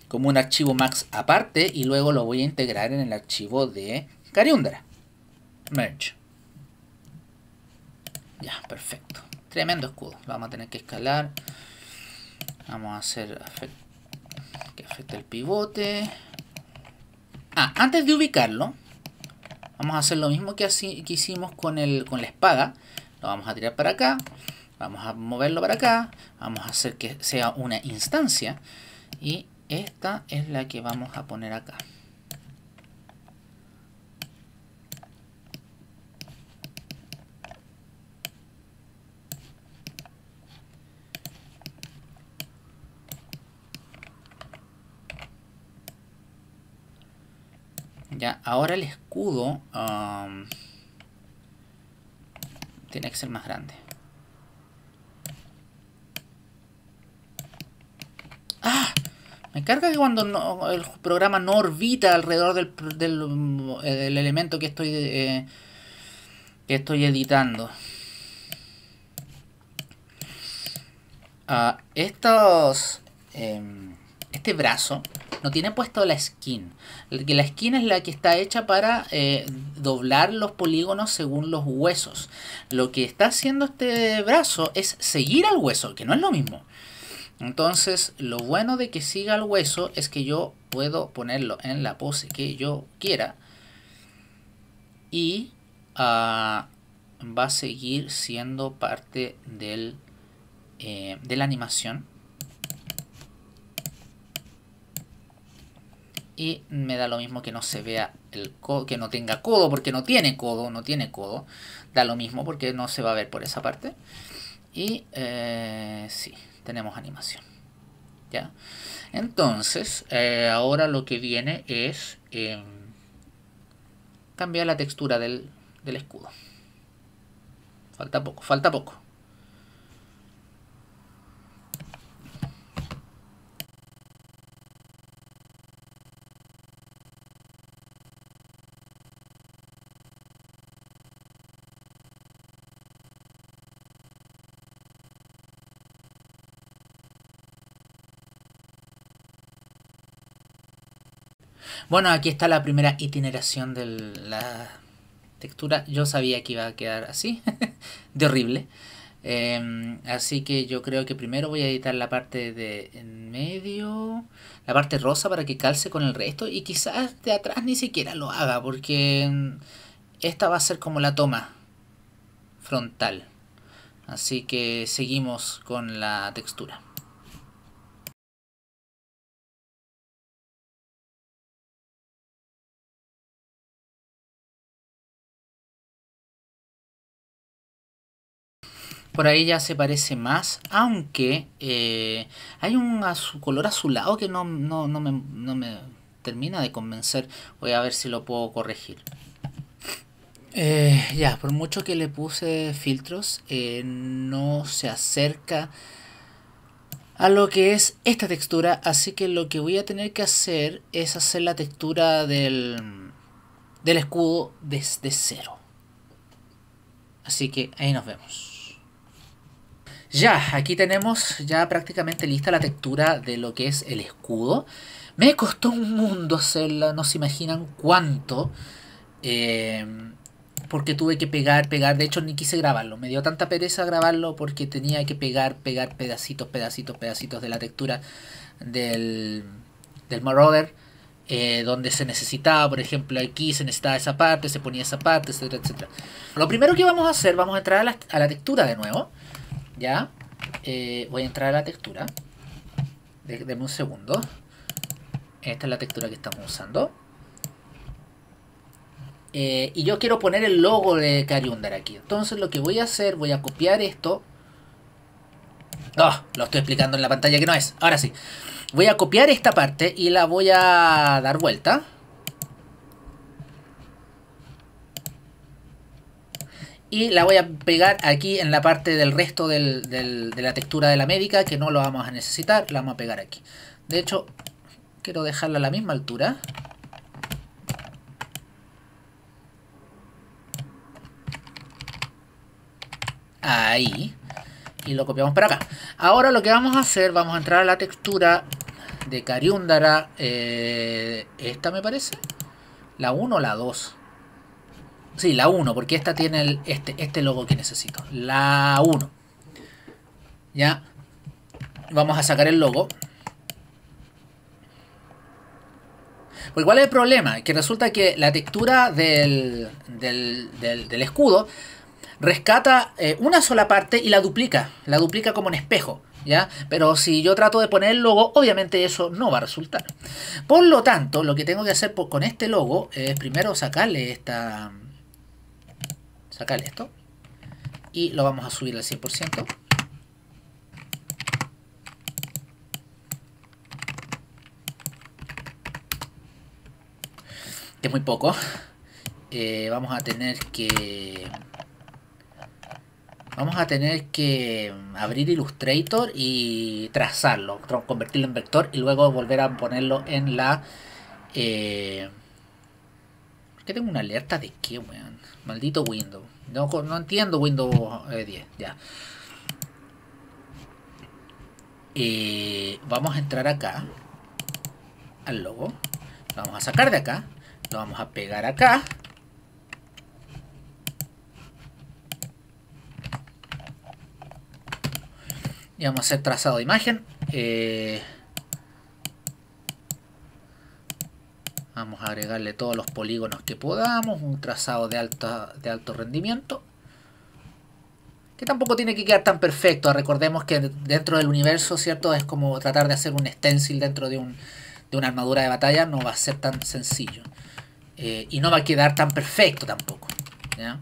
como un archivo max aparte, y luego lo voy a integrar en el archivo de Karyundara. Merge. Ya, perfecto. Tremendo escudo. Lo vamos a tener que escalar. Vamos a hacer que afecte el pivote. Ah, antes de ubicarlo, vamos a hacer lo mismo que hicimos con la espada. Lo vamos a tirar para acá. Vamos a moverlo para acá. Vamos a hacer que sea una instancia. Y esta es la que vamos a poner acá. Ya, ahora el escudo tiene que ser más grande. ¡Ah! Me carga que cuando el programa no orbita alrededor del elemento que estoy editando. Este brazo no tiene puesto la skin. La skin es la que está hecha para doblar los polígonos según los huesos. Lo que está haciendo este brazo es seguir al hueso, que no es lo mismo. Entonces, lo bueno de que siga al hueso es que yo puedo ponerlo en la pose que yo quiera. Y va a seguir siendo parte de la animación. Y me da lo mismo que no se vea el codo, que no tenga codo, porque no tiene codo. Da lo mismo porque no se va a ver por esa parte. Y sí, tenemos animación. ¿Ya? Entonces, ahora lo que viene es cambiar la textura del escudo. Falta poco, falta poco. Bueno, aquí está la primera itineración de la textura. Yo sabía que iba a quedar así, de horrible. Así que yo creo que primero voy a editar la parte de en medio, la parte rosa, para que calce con el resto. Y quizás de atrás ni siquiera lo haga, porque esta va a ser como la toma frontal. Así que seguimos con la textura. Por ahí ya se parece más, aunque hay un color azulado que no me termina de convencer. Voy a ver si lo puedo corregir. Ya, por mucho que le puse filtros, no se acerca a lo que es esta textura. Así que lo que voy a tener que hacer es hacer la textura del escudo desde cero. Así que ahí nos vemos. Ya, aquí tenemos ya prácticamente lista la textura de lo que es el escudo. Me costó un mundo hacerla, no se imaginan cuánto. Porque tuve que pegar, de hecho ni quise grabarlo, me dio tanta pereza grabarlo porque tenía que pegar pedacitos de la textura del Marauder, donde se necesitaba, por ejemplo aquí se necesitaba esa parte, se ponía esa parte, etcétera, etcétera. Lo primero que vamos a hacer, vamos a entrar a la textura de nuevo, ya, voy a entrar a la textura, denme un segundo, esta es la textura que estamos usando. Y yo quiero poner el logo de Karyundara aquí. Entonces lo que voy a hacer, voy a copiar esto. Lo estoy explicando en la pantalla que no es. Ahora sí. Voy a copiar esta parte y la voy a dar vuelta. Y la voy a pegar aquí en la parte del resto de la textura de la médica, que no lo vamos a necesitar. La vamos a pegar aquí. De hecho, quiero dejarla a la misma altura. Ahí, y lo copiamos para acá. Ahora lo que vamos a hacer, vamos a entrar a la textura de Karyundara, esta me parece, la 1 o la 2, sí, la 1, porque esta tiene este logo que necesito, la 1, ya, vamos a sacar el logo. Pues igual es el problema, que resulta que la textura del escudo rescata una sola parte y la duplica como un espejo, ¿ya? Pero si yo trato de poner el logo, obviamente eso no va a resultar. Por lo tanto, lo que tengo que hacer con este logo es primero sacarle esto y lo vamos a subir al 100%. Que es muy poco. Vamos a tener que... abrir Illustrator y trazarlo, convertirlo en vector y luego volver a ponerlo en la... ¿Por qué tengo una alerta de qué, weón? Maldito Windows. No entiendo Windows 10, ya. Vamos a entrar acá, al logo. Lo vamos a sacar de acá, lo vamos a pegar acá. Y vamos a hacer trazado de imagen. Vamos a agregarle todos los polígonos que podamos. Un trazado de alto rendimiento. Que tampoco tiene que quedar tan perfecto. Recordemos que dentro del universo, ¿cierto? Es como tratar de hacer un stencil dentro de una armadura de batalla. No va a ser tan sencillo. Y no va a quedar tan perfecto tampoco, ¿ya?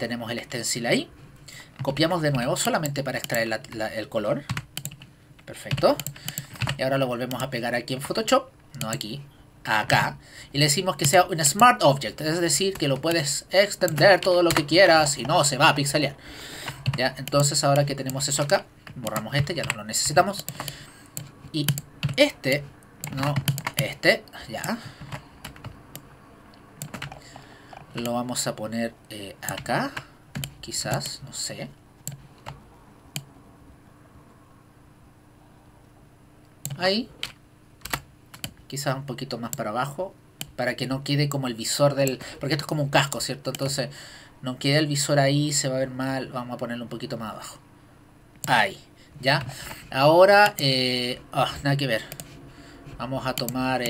Tenemos el stencil ahí. Copiamos de nuevo solamente para extraer el color. Perfecto. Y ahora lo volvemos a pegar aquí en Photoshop. No aquí, acá. Y le decimos que sea un Smart Object. Es decir, que lo puedes extender todo lo que quieras y no se va a pixelear. Ya, entonces ahora que tenemos eso acá, borramos este, ya no lo necesitamos. Y ya. Lo vamos a poner acá. Quizás, no sé. Ahí. Quizás un poquito más para abajo. Para que no quede como el visor del... Porque esto es como un casco, ¿cierto? Entonces, no quede el visor ahí, se va a ver mal. Vamos a ponerlo un poquito más abajo. Ahí, ¿ya? Ahora, nada que ver. Vamos a tomar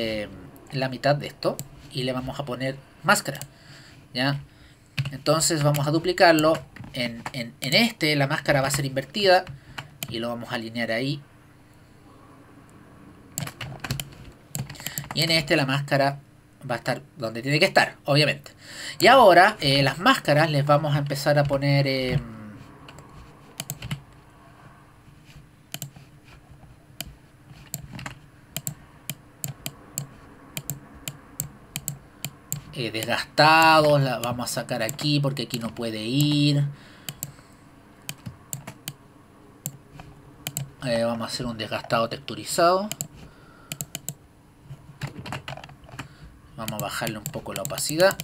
la mitad de esto. Y le vamos a poner máscara, ¿ya? Entonces vamos a duplicarlo, la máscara va a ser invertida y lo vamos a alinear ahí. Y en la máscara va a estar donde tiene que estar, obviamente. Y ahora las máscaras les vamos a empezar a poner desgastados. La vamos a sacar aquí porque aquí no puede ir. Vamos a hacer un desgastado texturizado. Vamos a bajarle un poco la opacidad.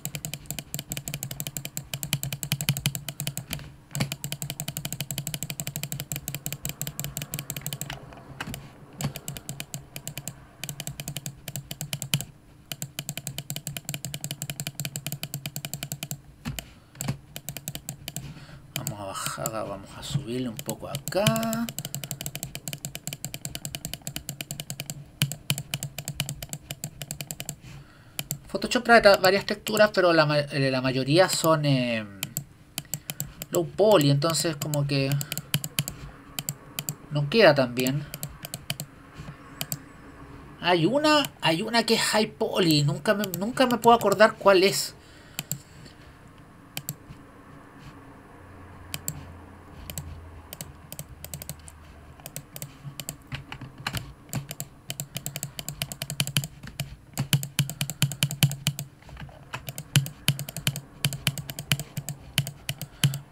Vamos a bajar, vamos a subirle un poco acá. Photoshop trae varias texturas, pero la mayoría son low poly, entonces como que no queda tan bien. Hay una que es high poly, nunca me puedo acordar cuál es.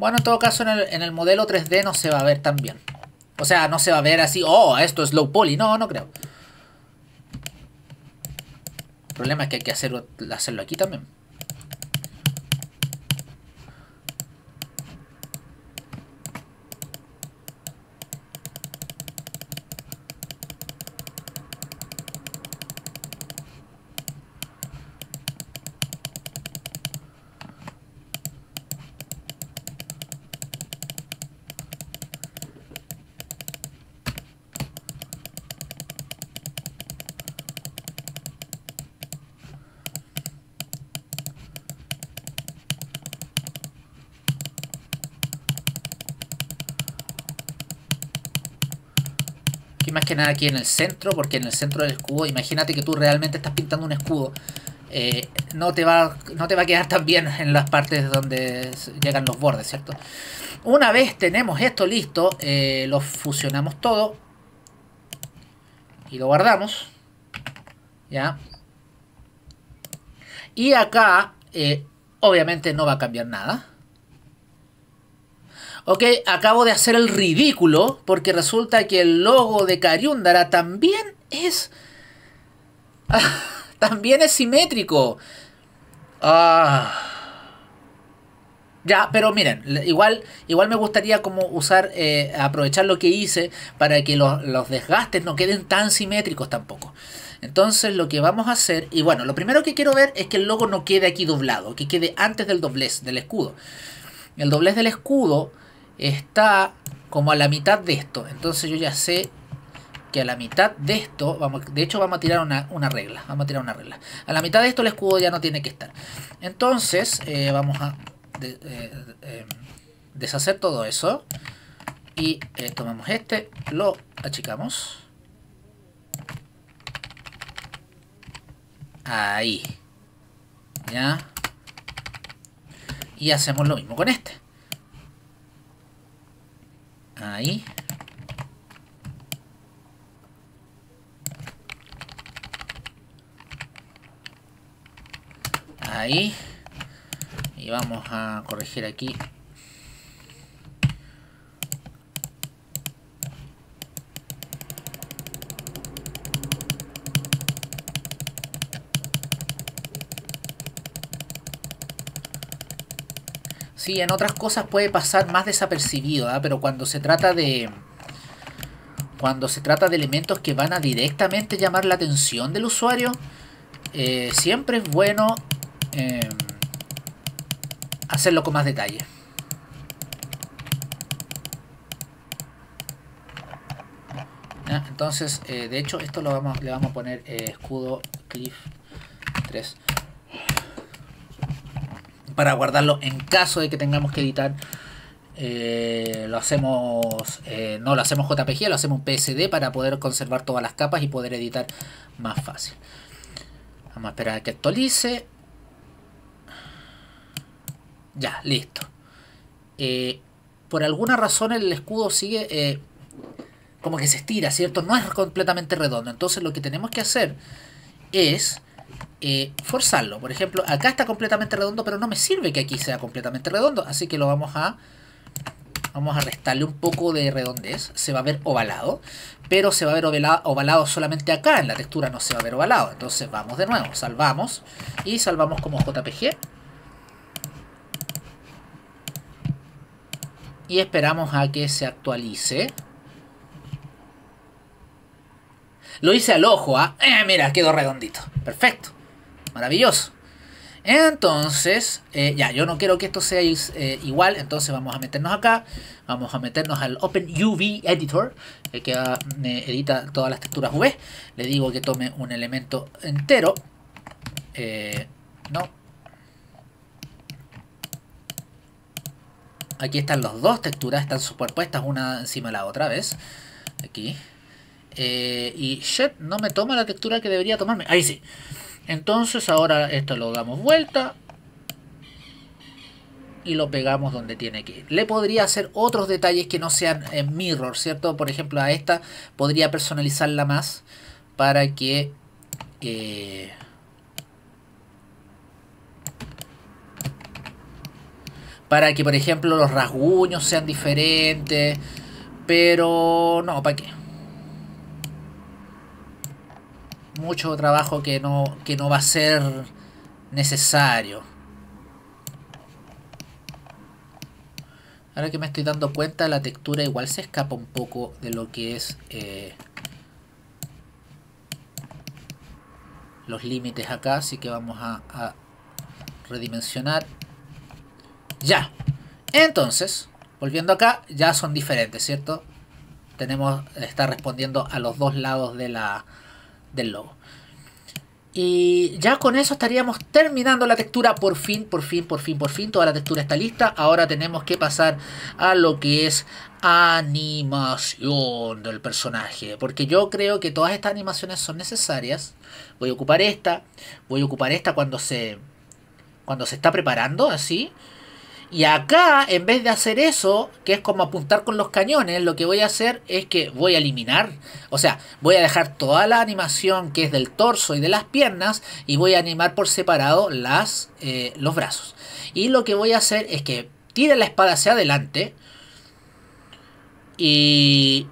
Bueno, en todo caso, en el modelo 3D no se va a ver tan bien. O sea, no se va a ver así, oh, esto es low poly. No, no creo. El problema es que hay que hacerlo aquí también. Que nada aquí en el centro, porque en el centro del escudo, imagínate que tú realmente estás pintando un escudo, no te va a quedar tan bien en las partes donde llegan los bordes, ¿cierto? Una vez tenemos esto listo, lo fusionamos todo y lo guardamos, ¿ya? Y acá obviamente no va a cambiar nada. Ok, acabo de hacer el ridículo porque resulta que el logo de Karyundara también es... también es simétrico. Ya, pero miren, igual me gustaría como usar, aprovechar lo que hice para que los desgastes no queden tan simétricos tampoco. Entonces lo que vamos a hacer, y bueno, lo primero que quiero ver es que el logo no quede aquí doblado, que quede antes del doblez del escudo. El doblez del escudo está como a la mitad de esto. Entonces yo ya sé que a la mitad de esto, de hecho vamos a tirar una regla. Vamos a tirar una regla. A la mitad de esto el escudo ya no tiene que estar. Entonces vamos a deshacer todo eso. Y tomamos este, lo achicamos. Ahí. Ya. Y hacemos lo mismo con este. Ahí. Ahí. Y vamos a corregir aquí. Sí, en otras cosas puede pasar más desapercibido, ¿eh? Pero cuando se trata de elementos que van a directamente llamar la atención del usuario, siempre es bueno hacerlo con más detalle. ¿Ya? Entonces, de hecho, esto le vamos a poner escudo cliff 3. Para guardarlo en caso de que tengamos que editar, no lo hacemos JPG, lo hacemos PSD para poder conservar todas las capas y poder editar más fácil. Vamos a esperar a que actualice. Ya, listo. Por alguna razón el escudo sigue como que se estira, ¿cierto? No es completamente redondo. Entonces lo que tenemos que hacer es forzarlo. Por ejemplo, acá está completamente redondo, pero no me sirve que aquí sea completamente redondo, así que lo vamos a... Vamos a restarle un poco de redondez. Se va a ver ovalado, pero se va a ver ovalado solamente acá. En la textura no se va a ver ovalado. Entonces vamos de nuevo, salvamos y salvamos como JPG. Y esperamos a que se actualice. Lo hice al ojo, ¿ah? Mira, quedó redondito. Perfecto. Maravilloso. Entonces, ya, yo no quiero que esto sea igual, entonces vamos a meternos acá, vamos a meternos al OpenUV Editor, que me edita todas las texturas UV. Le digo que tome un elemento entero, no. Aquí están las dos texturas, están superpuestas una encima de la otra, ¿ves? Aquí. Y shit, no me toma la textura que debería tomarme, ahí sí. Entonces ahora esto lo damos vuelta y lo pegamos donde tiene que ir. Le podría hacer otros detalles que no sean en mirror, ¿cierto? Por ejemplo, a esta podría personalizarla más para que... para que, por ejemplo, los rasguños sean diferentes. Pero no, ¿para qué? Mucho trabajo que no va a ser necesario. Ahora que me estoy dando cuenta, la textura igual se escapa un poco de lo que es los límites acá, así que vamos a redimensionar. Ya, entonces, volviendo acá, ya son diferentes, ¿cierto? Tenemos, está respondiendo a los dos lados de del logo. Y ya con eso estaríamos terminando la textura. Por fin. Toda la textura está lista. Ahora tenemos que pasar a lo que es animación del personaje, porque yo creo que todas estas animaciones son necesarias. Voy a ocupar esta. Voy a ocupar esta cuando se está preparando, así. Y acá, en vez de hacer eso, que es como apuntar con los cañones, lo que voy a hacer es que voy a eliminar. O sea, voy a dejar toda la animación que es del torso y de las piernas, y voy a animar por separado los brazos. Y lo que voy a hacer es que tire la espada hacia adelante. Y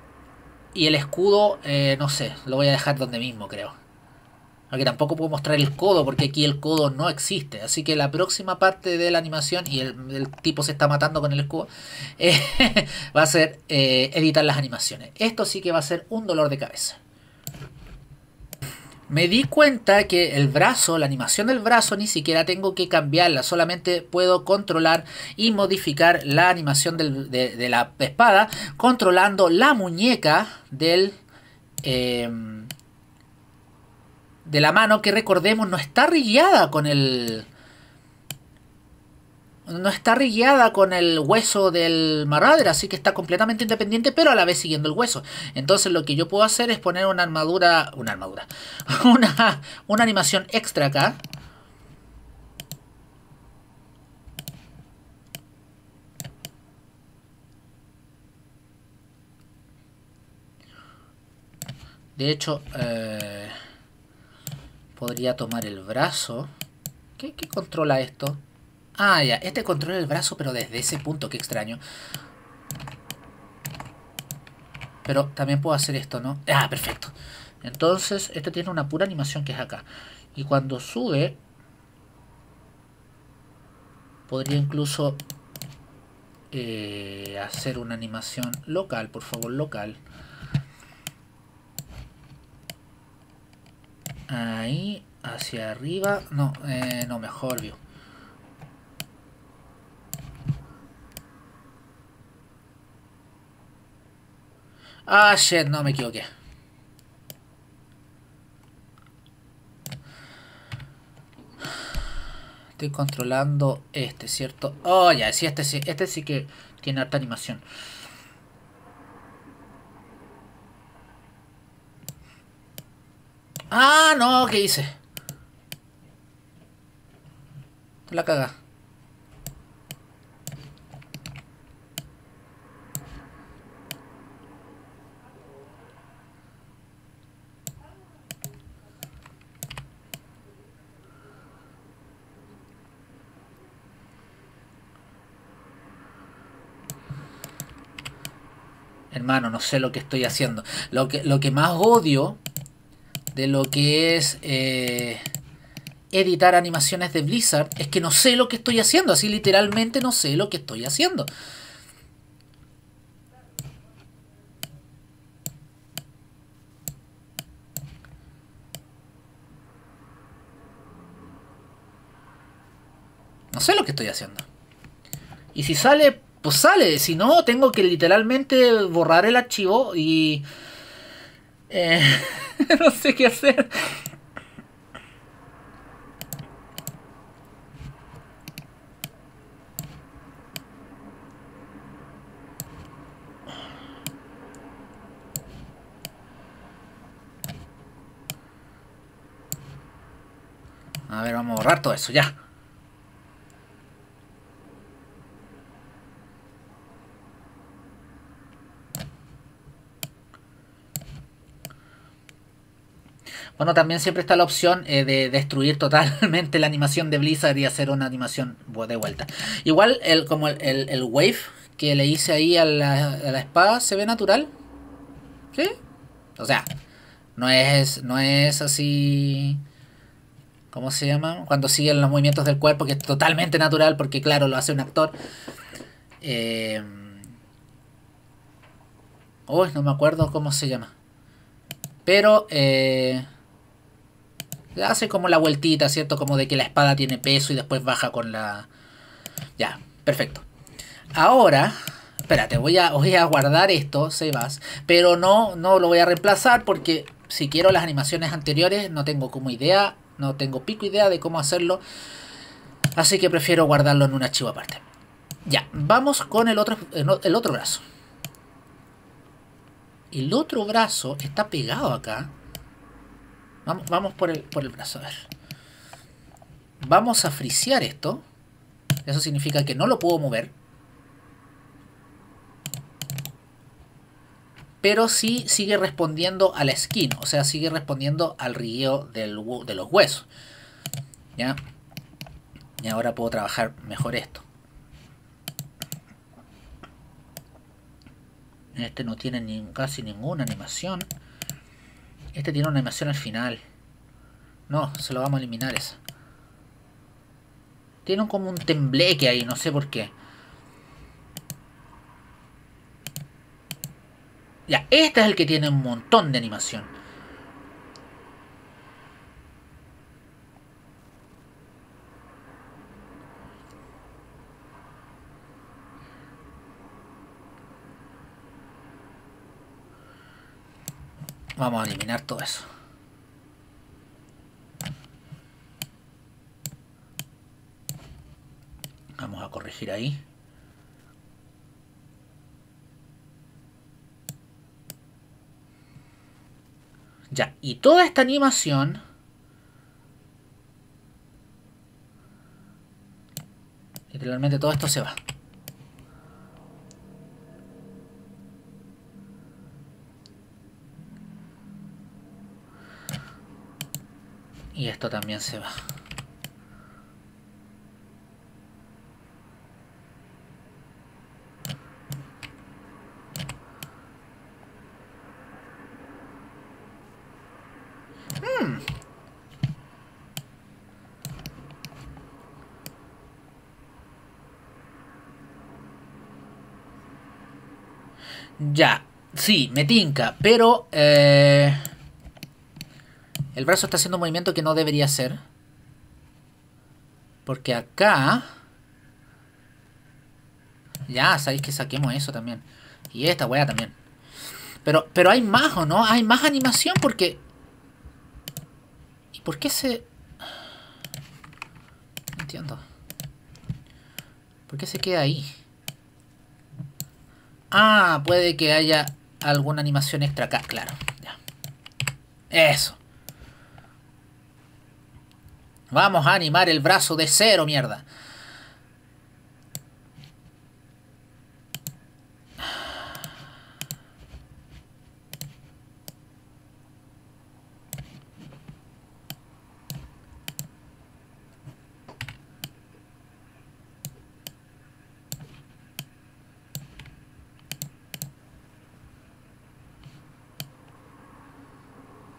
el escudo, no sé, lo voy a dejar donde mismo, creo. Aunque tampoco puedo mostrar el codo, porque aquí el codo no existe. Así que la próxima parte de la animación, y el tipo se está matando con el escudo, va a ser editar las animaciones. Esto sí que va a ser un dolor de cabeza. Me di cuenta que el brazo, la animación del brazo, ni siquiera tengo que cambiarla. Solamente puedo controlar y modificar la animación de la espada, controlando la muñeca de la mano, que recordemos no está rigueada con el hueso del Marauder, así que está completamente independiente, pero a la vez siguiendo el hueso. Entonces lo que yo puedo hacer es poner una animación extra acá. De hecho, podría tomar el brazo. ¿Qué controla esto? Ah, ya. Este controla el brazo, pero desde ese punto. Qué extraño. Pero también puedo hacer esto, ¿no? Ah, perfecto. Entonces, esto tiene una pura animación que es acá. Y cuando sube, podría incluso hacer una animación local. Por favor, local. Ahí, hacia arriba. No, no, mejor view. Ah, shit, no, me equivoqué. Estoy controlando este, ¿cierto? Oh, ya, sí, este sí que tiene harta animación. Ah, no, ¿qué hice? La caga. hermano, no sé lo que estoy haciendo. Lo que más odio de lo que es editar animaciones de Blizzard es que no sé lo que estoy haciendo. Así literalmente no sé lo que estoy haciendo. No sé lo que estoy haciendo. Y si sale, pues sale. Si no, tengo que literalmente borrar el archivo y... no sé qué hacer. A ver, vamos a borrar todo eso, ya. Bueno, también siempre está la opción de destruir totalmente la animación de Blizzard y hacer una animación de vuelta. Igual, como el wave que le hice ahí a la espada se ve natural. ¿Sí? O sea, no es así... ¿Cómo se llama? Cuando siguen los movimientos del cuerpo, que es totalmente natural porque, claro, lo hace un actor. Uy, no me acuerdo cómo se llama. Pero... hace como la vueltita, ¿cierto? Como de que la espada tiene peso y después baja con la... Ya, perfecto. Ahora, espérate, voy a guardar esto, Sebas. Pero no lo voy a reemplazar porque si quiero las animaciones anteriores no tengo como idea, no tengo pico idea de cómo hacerlo. Así que prefiero guardarlo en un archivo aparte. Ya, vamos con el otro brazo. El otro brazo está pegado acá. Vamos por el brazo, a ver. Vamos a frisear esto. Eso significa que no lo puedo mover. Pero sí sigue respondiendo a la skin. O sea, sigue respondiendo al relleno de los huesos. ¿Ya? Y ahora puedo trabajar mejor esto. Este no tiene casi ninguna animación. Este tiene una animación al final. No, se lo vamos a eliminar esa. Tiene como un tembleque ahí, no sé por qué. Ya, este es el que tiene un montón de animación. Vamos a eliminar todo eso. Vamos a corregir ahí. Ya, y toda esta animación... Literalmente todo esto se va. Y esto también se va. Ya, sí, me tinca, pero... El brazo está haciendo un movimiento que no debería hacer. Porque acá... Ya, sabéis que saquemos eso también. Y esta weá también. Pero hay más, ¿o no? Hay más animación porque... ¿Y por qué se...? No entiendo. ¿Por qué se queda ahí? Ah, puede que haya alguna animación extra acá, claro. Ya. Eso. Vamos a animar el brazo de cero, mierda.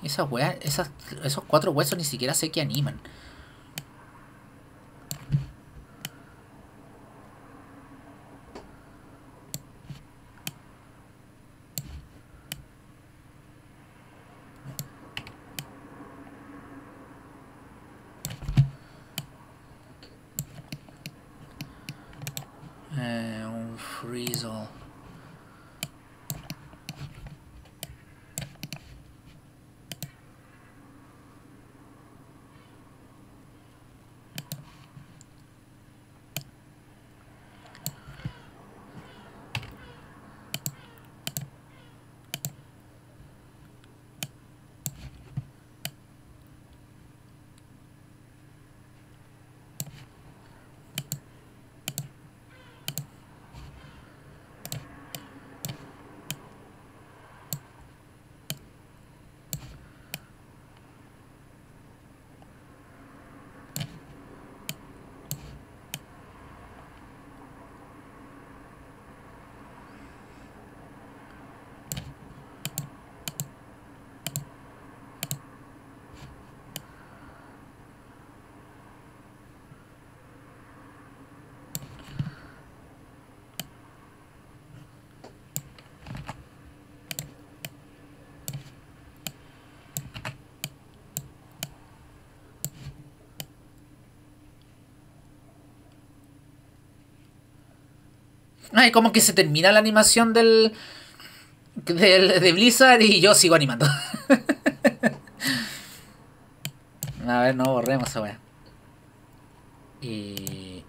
Esas weas, esos cuatro huesos ni siquiera sé que animan. Un frizzle. Ay, como que se termina la animación de Blizzard y yo sigo animando. A ver, no borremos esa wea. Y...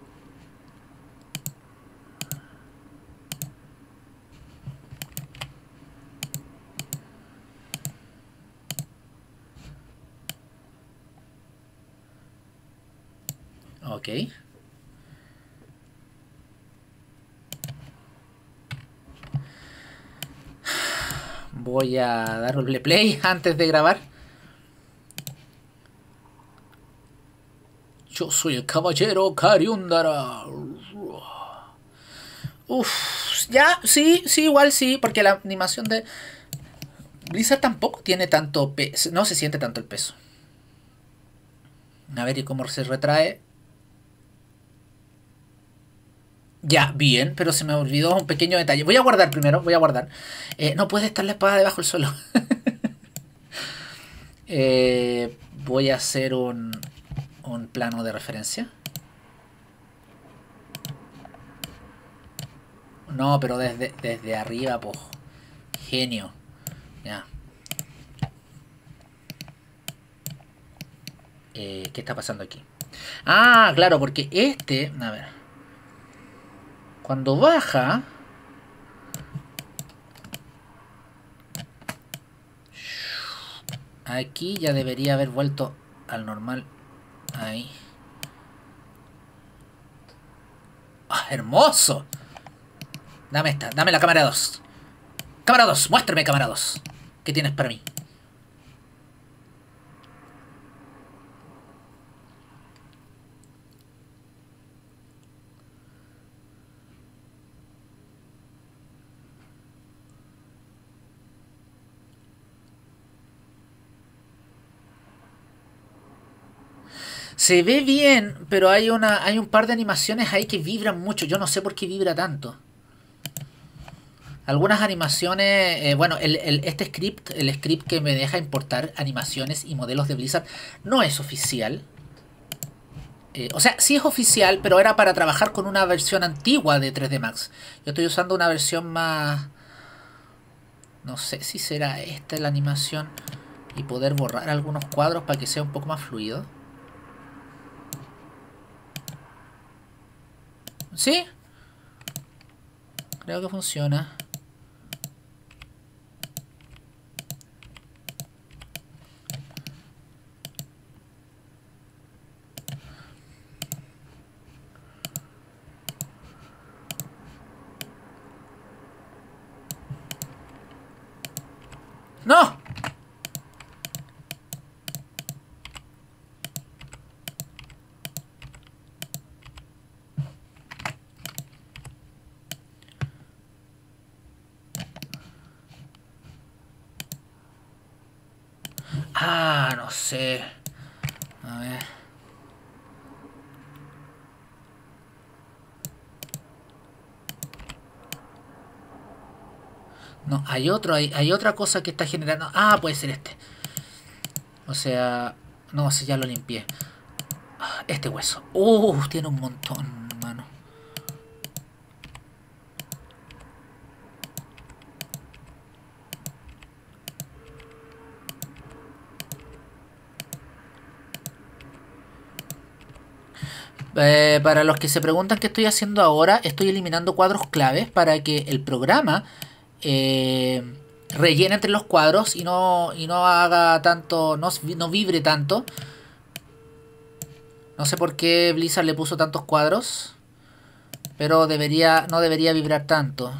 ok. Voy a darle play antes de grabar. Yo soy el caballero Karyundara. Uff, ya, sí, igual sí. Porque la animación de Blizzard tampoco tiene tanto peso. No se siente tanto el peso. A ver, ¿y cómo se retrae? Ya, bien, pero se me olvidó un pequeño detalle. Voy a guardar primero, voy a guardar. No puede estar la espada debajo del suelo. Voy a hacer un plano de referencia. No, pero desde arriba, po. Genio. Ya. ¿Qué está pasando aquí? Ah, claro, porque este... A ver... Cuando baja... Aquí ya debería haber vuelto al normal. Ahí. ¡Ah, hermoso! Dame esta, dame la cámara 2. Cámara 2, muéstrame cámara 2. ¿Qué tienes para mí? Se ve bien, pero hay un par de animaciones ahí que vibran mucho. Yo no sé por qué vibra tanto. Algunas animaciones... bueno, el script que me deja importar animaciones y modelos de Blizzard no es oficial. O sea, sí es oficial, pero era para trabajar con una versión antigua de 3D Max. Yo estoy usando una versión más... No sé si será esta la animación. Y poder borrar algunos cuadros para que sea un poco más fluido. ¿Sí? Creo que funciona. ¡No! No sé. A ver. No, hay otro, hay otra cosa que está generando. Ah, puede ser este. O sea, no sé, ya lo limpié. Este hueso. Tiene un montón, hermano. Para los que se preguntan qué estoy haciendo ahora, estoy eliminando cuadros claves para que el programa rellene entre los cuadros y no haga tanto, no vibre tanto. No sé por qué Blizzard le puso tantos cuadros, pero no debería vibrar tanto.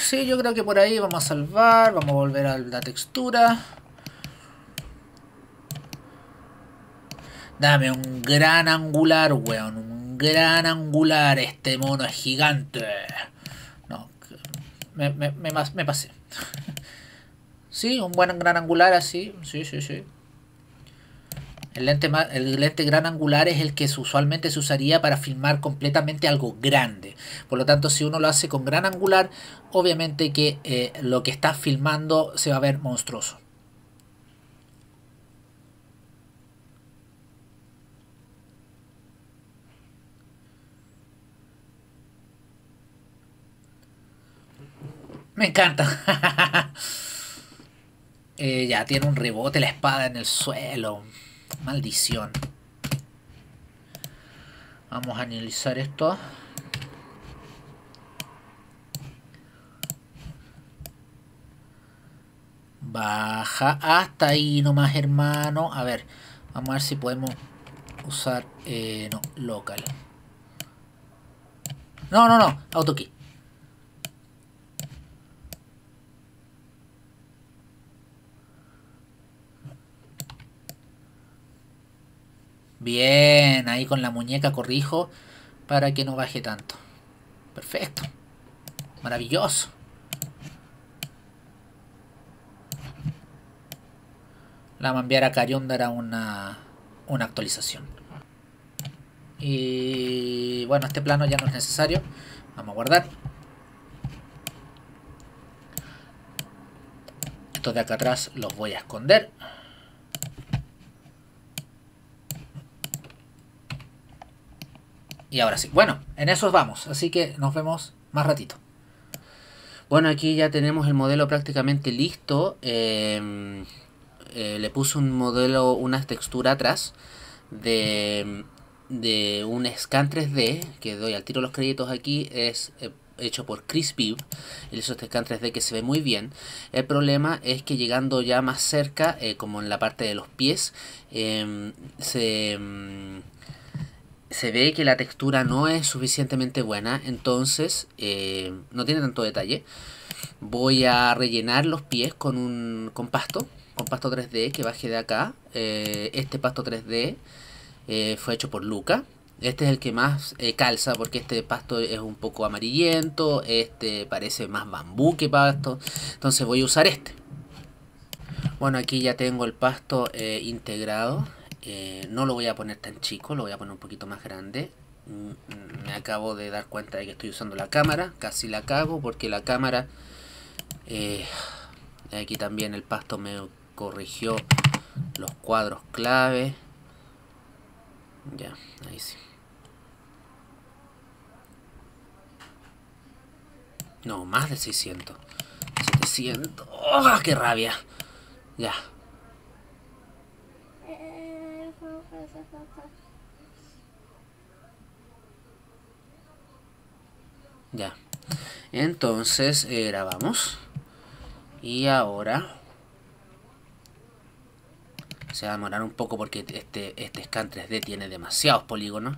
Sí, yo creo que por ahí vamos a salvar. Vamos a volver a la textura. Dame un gran angular, weón. Un gran angular. Este mono es gigante. No, me pasé. Sí, un buen gran angular así. Sí. El lente gran angular es el que usualmente se usaría para filmar completamente algo grande. Por lo tanto, si uno lo hace con gran angular, obviamente que lo que está filmando se va a ver monstruoso. Me encanta. Ya tiene un rebote la espada en el suelo. Maldición. Vamos a analizar esto. Baja hasta ahí nomás, hermano. A ver, vamos a ver si podemos usar no, local. No, AutoKey. Bien, ahí con la muñeca corrijo para que no baje tanto. Perfecto. Maravilloso. La vamos a enviar a Karyundara una actualización. Y bueno, este plano ya no es necesario. Vamos a guardar. Estos de acá atrás los voy a esconder. Y ahora sí, bueno, en eso vamos, así que nos vemos más ratito. Bueno, aquí ya tenemos el modelo prácticamente listo. Le puse un modelo, una textura atrás de un scan 3D, que doy al tiro los créditos aquí, es hecho por Chris Beav. Él hizo este scan 3D que se ve muy bien. El problema es que llegando ya más cerca, como en la parte de los pies, se ve que la textura no es suficientemente buena, entonces no tiene tanto detalle. Voy a rellenar los pies con pasto 3D que bajé de acá. Este pasto 3D fue hecho por Luca. Este es el que más calza porque este pasto es un poco amarillento, este parece más bambú que pasto, entonces voy a usar este. Bueno, aquí ya tengo el pasto integrado. No lo voy a poner tan chico, lo voy a poner un poquito más grande. Me acabo de dar cuenta de que estoy usando la cámara. Casi la cago porque la cámara... aquí también el pasto me corrigió los cuadros clave. Ya, ahí sí. No, más de 600. 700. ¡Oh, qué rabia! Ya. Ya, entonces grabamos y ahora se va a demorar un poco porque este scan 3D tiene demasiados polígonos.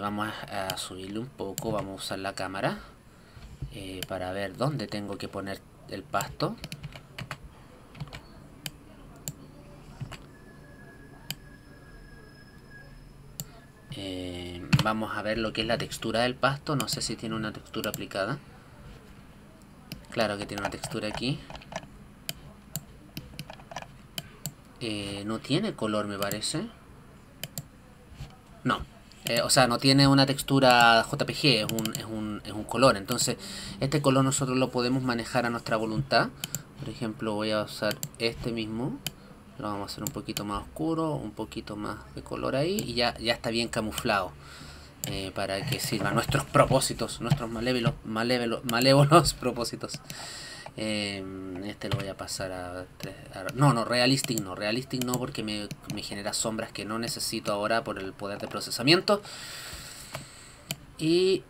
Vamos a subirle un poco, vamos a usar la cámara para ver dónde tengo que poner el pasto. Vamos a ver lo que es la textura del pasto. No sé si tiene una textura aplicada. Claro que tiene una textura aquí. No tiene color, me parece. No. O sea, no tiene una textura JPG, es un color. Entonces, este color nosotros lo podemos manejar a nuestra voluntad. Por ejemplo, voy a usar este mismo. Lo vamos a hacer un poquito más oscuro, un poquito más de color ahí. Y ya está bien camuflado. Para que sirvan nuestros propósitos, nuestros malévolos propósitos. Este lo voy a pasar a realistic no, porque me genera sombras que no necesito ahora por el poder de procesamiento. Y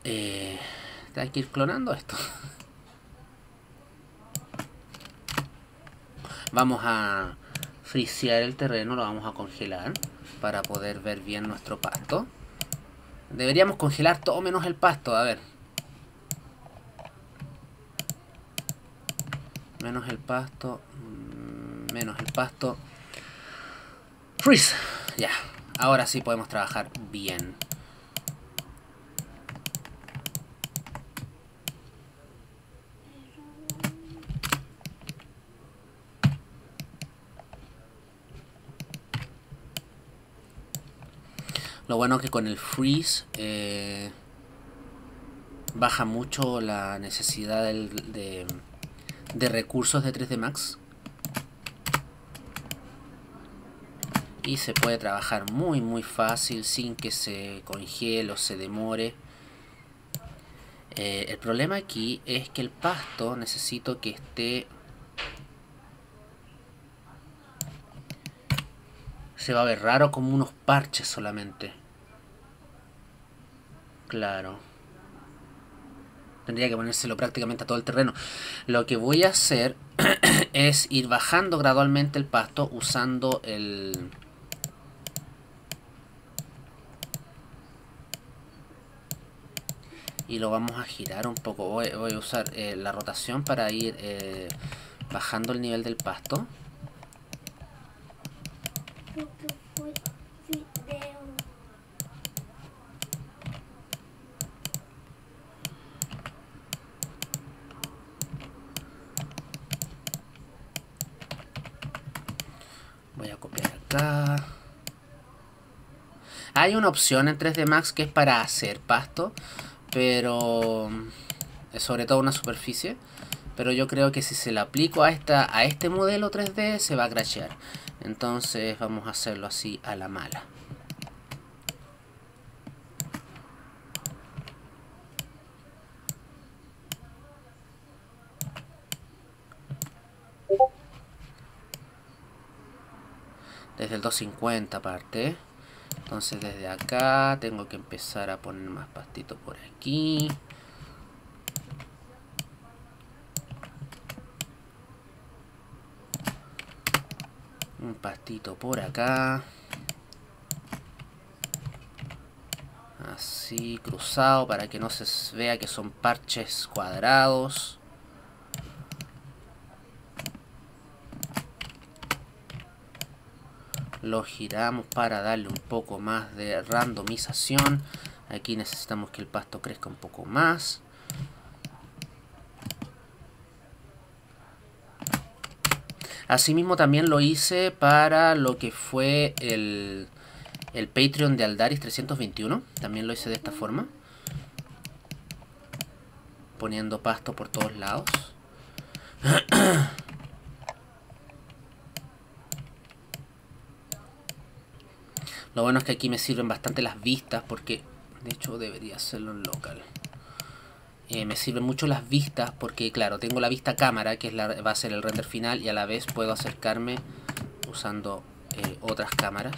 hay que ir clonando esto. Vamos a frisear el terreno, lo vamos a congelar para poder ver bien nuestro pasto. Deberíamos congelar todo menos el pasto, a ver. Menos el pasto. Menos el pasto. Freeze. Ya. Ahora sí podemos trabajar bien. Lo bueno es que con el freeze baja mucho la necesidad de recursos de 3D Max. Y se puede trabajar muy muy fácil sin que se congele o se demore. El problema aquí es que el pasto necesito que esté... Se va a ver raro como unos parches solamente. Claro. Tendría que ponérselo prácticamente a todo el terreno. Lo que voy a hacer es ir bajando gradualmente el pasto usando el... Y lo vamos a girar un poco. Voy a usar la rotación para ir bajando el nivel del pasto. Voy a copiar acá. Hay una opción en 3D Max que es para hacer pasto, pero sobre todo una superficie. Pero yo creo que si se la aplico a este modelo 3D se va a crashear. Entonces vamos a hacerlo así a la mala. Desde el 250 parte. Entonces desde acá tengo que empezar a poner más pastito por aquí. Un pastito por acá. Así, cruzado para que no se vea que son parches cuadrados. Lo giramos para darle un poco más de randomización. Aquí necesitamos que el pasto crezca un poco más. Asimismo también lo hice para lo que fue el Patreon de Aldaris 321. También lo hice de esta forma. Poniendo pasto por todos lados. Lo bueno es que aquí me sirven bastante las vistas porque... De hecho debería hacerlo en local. Me sirven mucho las vistas porque, claro, tengo la vista cámara, que es va a ser el render final, y a la vez puedo acercarme usando otras cámaras.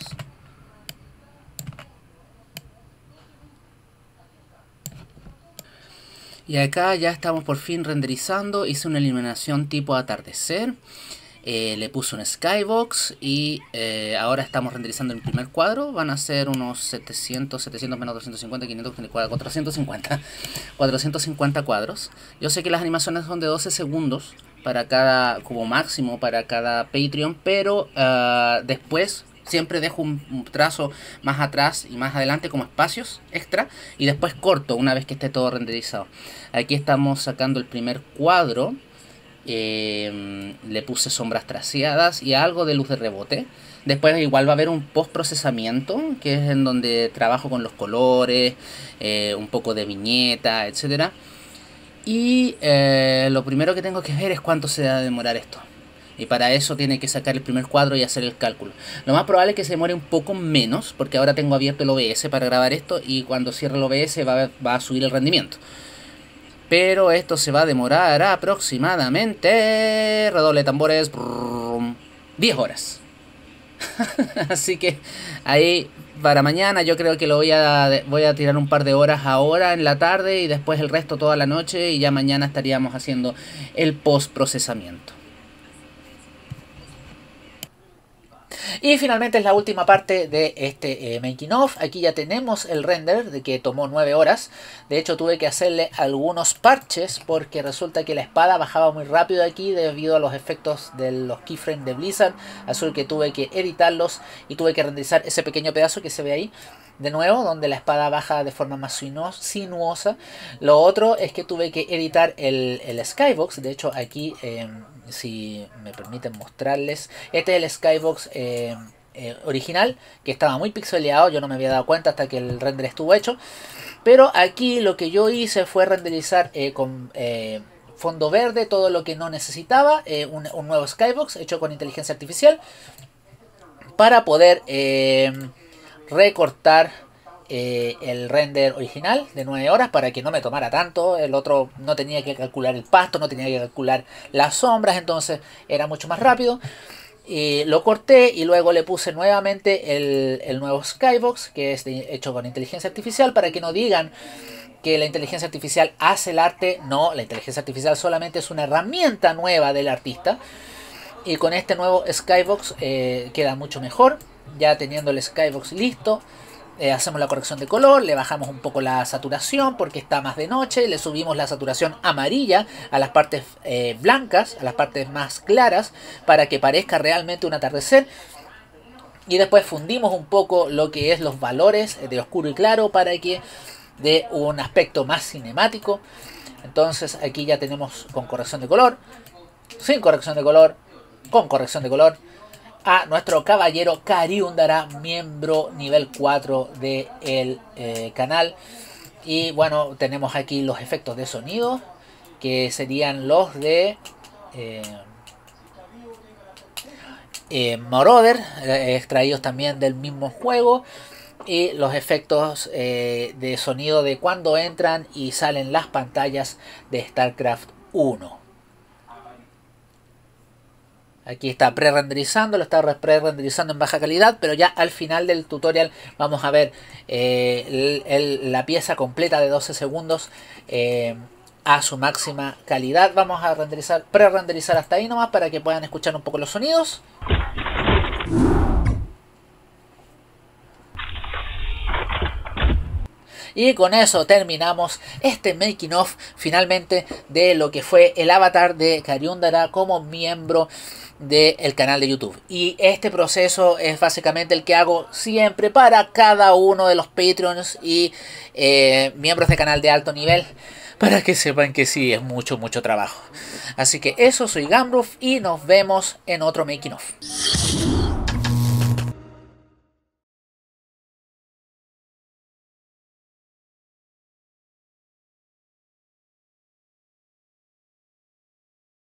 Y acá ya estamos por fin renderizando. Hice una iluminación tipo atardecer. le puse un skybox y ahora estamos renderizando el primer cuadro. Van a ser unos 700 menos 250, 500, 450 cuadros. Yo sé que las animaciones son de 12 segundos para cada, como máximo para cada Patreon, pero después siempre dejo un trazo más atrás y más adelante como espacios extra, y después corto una vez que esté todo renderizado. Aquí estamos sacando el primer cuadro. Le puse sombras traseadas y algo de luz de rebote. Después igual va a haber un post procesamiento, que es en donde trabajo con los colores, un poco de viñeta, etcétera. Y lo primero que tengo que ver es cuánto se va a demorar esto. Y para eso tiene que sacar el primer cuadro y hacer el cálculo. Lo más probable es que se demore un poco menos, porque ahora tengo abierto el OBS para grabar esto, y cuando cierre el OBS va a subir el rendimiento. Pero esto se va a demorar aproximadamente, redoble de tambores, 10 horas. Así que ahí para mañana yo creo que lo voy a tirar un par de horas ahora en la tarde, y después el resto toda la noche, y ya mañana estaríamos haciendo el post-procesamiento. Y finalmente es la última parte de este making of. Aquí ya tenemos el render, de que tomó 9 horas. De hecho tuve que hacerle algunos parches, porque resulta que la espada bajaba muy rápido aquí debido a los efectos de los keyframes de Blizzard. Así que tuve que editarlos y tuve que renderizar ese pequeño pedazo que se ve ahí de nuevo, donde la espada baja de forma más sinuosa. Lo otro es que tuve que editar el skybox. De hecho aquí, si me permiten mostrarles, este es el skybox original, que estaba muy pixeleado. Yo no me había dado cuenta hasta que el render estuvo hecho. Pero aquí lo que yo hice fue renderizar con fondo verde todo lo que no necesitaba, un nuevo skybox hecho con inteligencia artificial, para poder recortar el render original de 9 horas para que no me tomara tanto. El otro no tenía que calcular el pasto, no tenía que calcular las sombras, entonces era mucho más rápido. Y lo corté y luego le puse nuevamente el nuevo skybox, que es hecho con inteligencia artificial, para que no digan que la inteligencia artificial hace el arte. No, la inteligencia artificial solamente es una herramienta nueva del artista, y con este nuevo skybox queda mucho mejor. Ya teniendo el skybox listo, hacemos la corrección de color, le bajamos un poco la saturación porque está más de noche, le subimos la saturación amarilla a las partes blancas, a las partes más claras, para que parezca realmente un atardecer. Y después fundimos un poco lo que es los valores de oscuro y claro para que dé un aspecto más cinemático. Entonces aquí ya tenemos con corrección de color, sin corrección de color, con corrección de color, a nuestro caballero Karyundara, miembro nivel 4 del canal. Y bueno, tenemos aquí los efectos de sonido, que serían los de Marauder, extraídos también del mismo juego. Y los efectos de sonido de cuando entran y salen las pantallas de Starcraft 1. Aquí está pre-renderizando, lo está pre-renderizando en baja calidad, pero ya al final del tutorial vamos a ver la pieza completa de 12 segundos a su máxima calidad. Vamos a renderizar, pre-renderizar hasta ahí nomás para que puedan escuchar un poco los sonidos. Y con eso terminamos este making of finalmente de lo que fue el avatar de Karyundara como miembro del canal de YouTube. Y este proceso es básicamente el que hago siempre para cada uno de los Patreons y miembros de canal de alto nivel, para que sepan que sí, es mucho, mucho trabajo. Así que eso, soy Gamruf y nos vemos en otro making of.